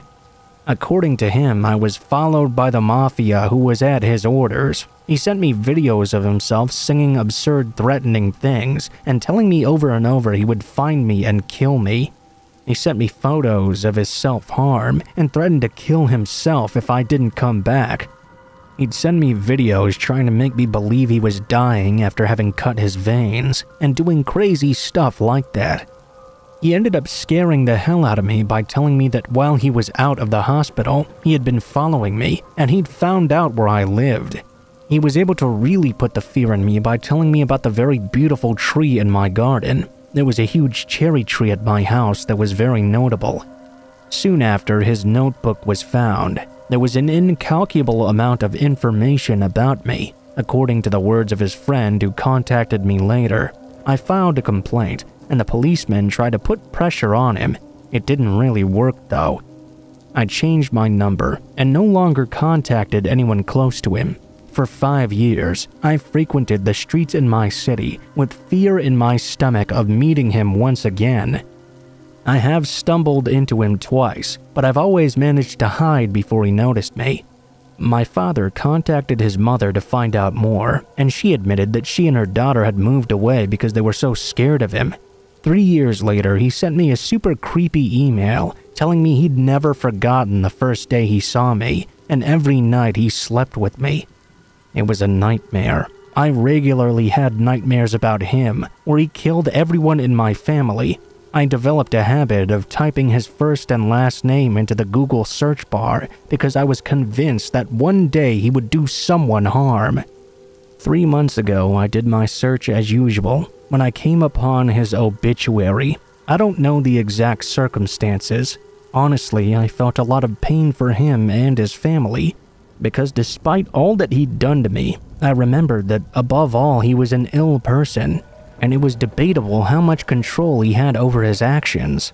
According to him, I was followed by the mafia who was at his orders. He sent me videos of himself singing absurd, threatening things and telling me over and over he would find me and kill me. He sent me photos of his self-harm and threatened to kill himself if I didn't come back. He'd send me videos trying to make me believe he was dying after having cut his veins and doing crazy stuff like that. He ended up scaring the hell out of me by telling me that while he was out of the hospital, he had been following me and he'd found out where I lived. He was able to really put the fear in me by telling me about the very beautiful tree in my garden. There was a huge cherry tree at my house that was very notable. Soon after, his notebook was found. There was an incalculable amount of information about me. According to the words of his friend who contacted me later, I filed a complaint, and the policeman tried to put pressure on him. It didn't really work, though. I changed my number and no longer contacted anyone close to him. For 5 years, I frequented the streets in my city with fear in my stomach of meeting him once again. I have stumbled into him twice, but I've always managed to hide before he noticed me. My father contacted his mother to find out more, and she admitted that she and her daughter had moved away because they were so scared of him. 3 years later, he sent me a super creepy email telling me he'd never forgotten the first day he saw me, and every night he slept with me. It was a nightmare. I regularly had nightmares about him, where he killed everyone in my family. I developed a habit of typing his first and last name into the Google search bar because I was convinced that one day he would do someone harm. 3 months ago, I did my search as usual when I came upon his obituary. I don't know the exact circumstances. Honestly, I felt a lot of pain for him and his family, because despite all that he'd done to me, I remembered that above all he was an ill person, and it was debatable how much control he had over his actions.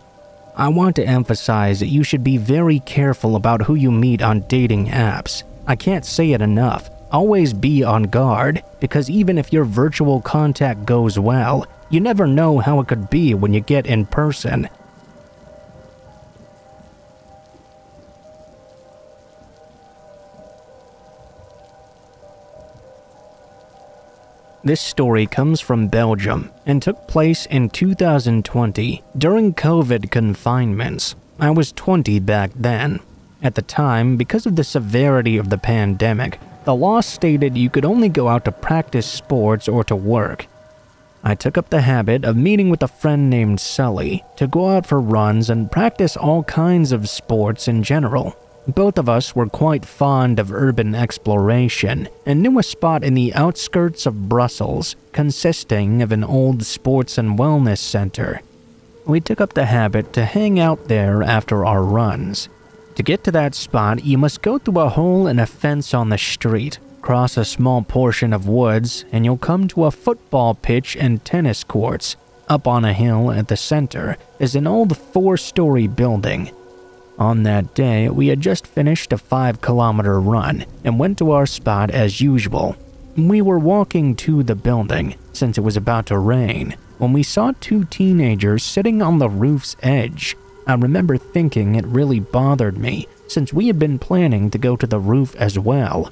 I want to emphasize that you should be very careful about who you meet on dating apps. I can't say it enough. Always be on guard, because even if your virtual contact goes well, you never know how it could be when you get in person. This story comes from Belgium and took place in 2020 during COVID confinements. I was 20 back then. At the time, because of the severity of the pandemic, the law stated you could only go out to practice sports or to work. I took up the habit of meeting with a friend named Sully to go out for runs and practice all kinds of sports in general. Both of us were quite fond of urban exploration and knew a spot in the outskirts of Brussels consisting of an old sports and wellness center. We took up the habit to hang out there after our runs. To get to that spot, you must go through a hole in a fence on the street, cross a small portion of woods, and you'll come to a football pitch and tennis courts. Up on a hill at the center is an old four-story building. On that day, we had just finished a 5-kilometer run and went to our spot as usual. We were walking to the building, since it was about to rain, when we saw two teenagers sitting on the roof's edge. I remember thinking it really bothered me, since we had been planning to go to the roof as well.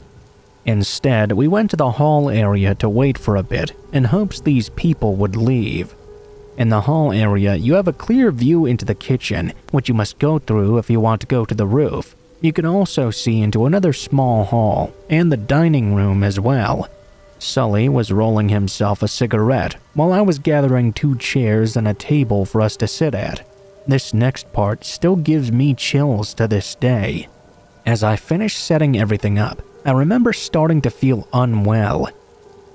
Instead, we went to the hall area to wait for a bit, in hopes these people would leave. In the hall area, you have a clear view into the kitchen, which you must go through if you want to go to the roof. You can also see into another small hall, and the dining room as well. Sully was rolling himself a cigarette, while I was gathering 2 chairs and a table for us to sit at. This next part still gives me chills to this day. As I finished setting everything up, I remember starting to feel unwell.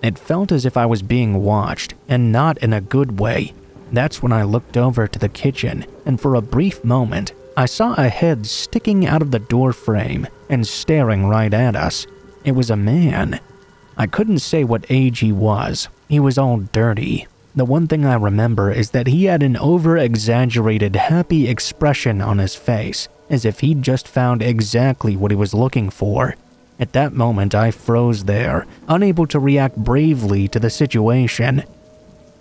It felt as if I was being watched, and not in a good way. That's when I looked over to the kitchen, and for a brief moment, I saw a head sticking out of the door frame and staring right at us. It was a man. I couldn't say what age he was. He was all dirty. The one thing I remember is that he had an over-exaggerated happy expression on his face, as if he'd just found exactly what he was looking for. At that moment, I froze there, unable to react bravely to the situation.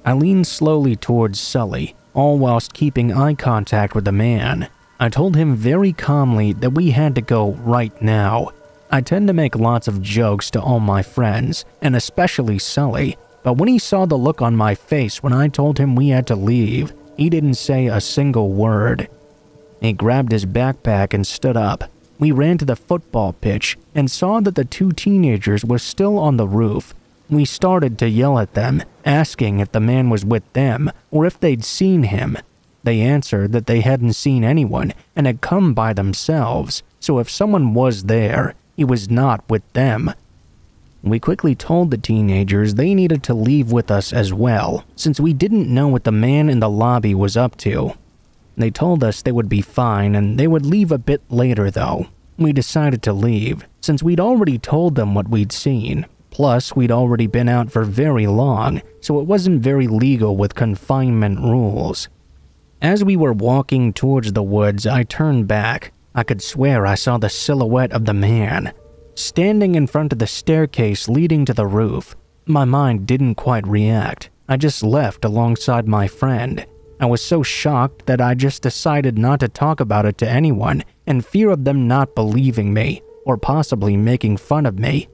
I leaned slowly towards Sully, all whilst keeping eye contact with the man. I told him very calmly that we had to go right now. I tend to make lots of jokes to all my friends, and especially Sully, but when he saw the look on my face when I told him we had to leave, he didn't say a single word. He grabbed his backpack and stood up. We ran to the football pitch and saw that the 2 teenagers were still on the roof. We started to yell at them, asking if the man was with them or if they'd seen him. They answered that they hadn't seen anyone and had come by themselves, so if someone was there, he was not with them. We quickly told the teenagers they needed to leave with us as well, since we didn't know what the man in the lobby was up to. They told us they would be fine and they would leave a bit later though. We decided to leave, since we'd already told them what we'd seen. Plus, we'd already been out for very long, so it wasn't very legal with confinement rules. As we were walking towards the woods, I turned back. I could swear I saw the silhouette of the man, standing in front of the staircase leading to the roof. My mind didn't quite react. I just left alongside my friend. I was so shocked that I just decided not to talk about it to anyone, in fear of them not believing me, or possibly making fun of me.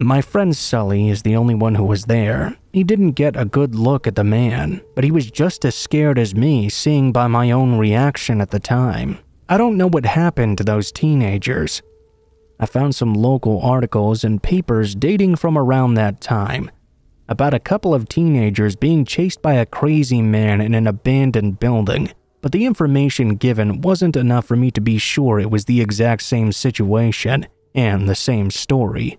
My friend Sully is the only one who was there. He didn't get a good look at the man, but he was just as scared as me, seeing by my own reaction at the time. I don't know what happened to those teenagers. I found some local articles and papers dating from around that time. about a couple of teenagers being chased by a crazy man in an abandoned building, but the information given wasn't enough for me to be sure it was the exact same situation and the same story.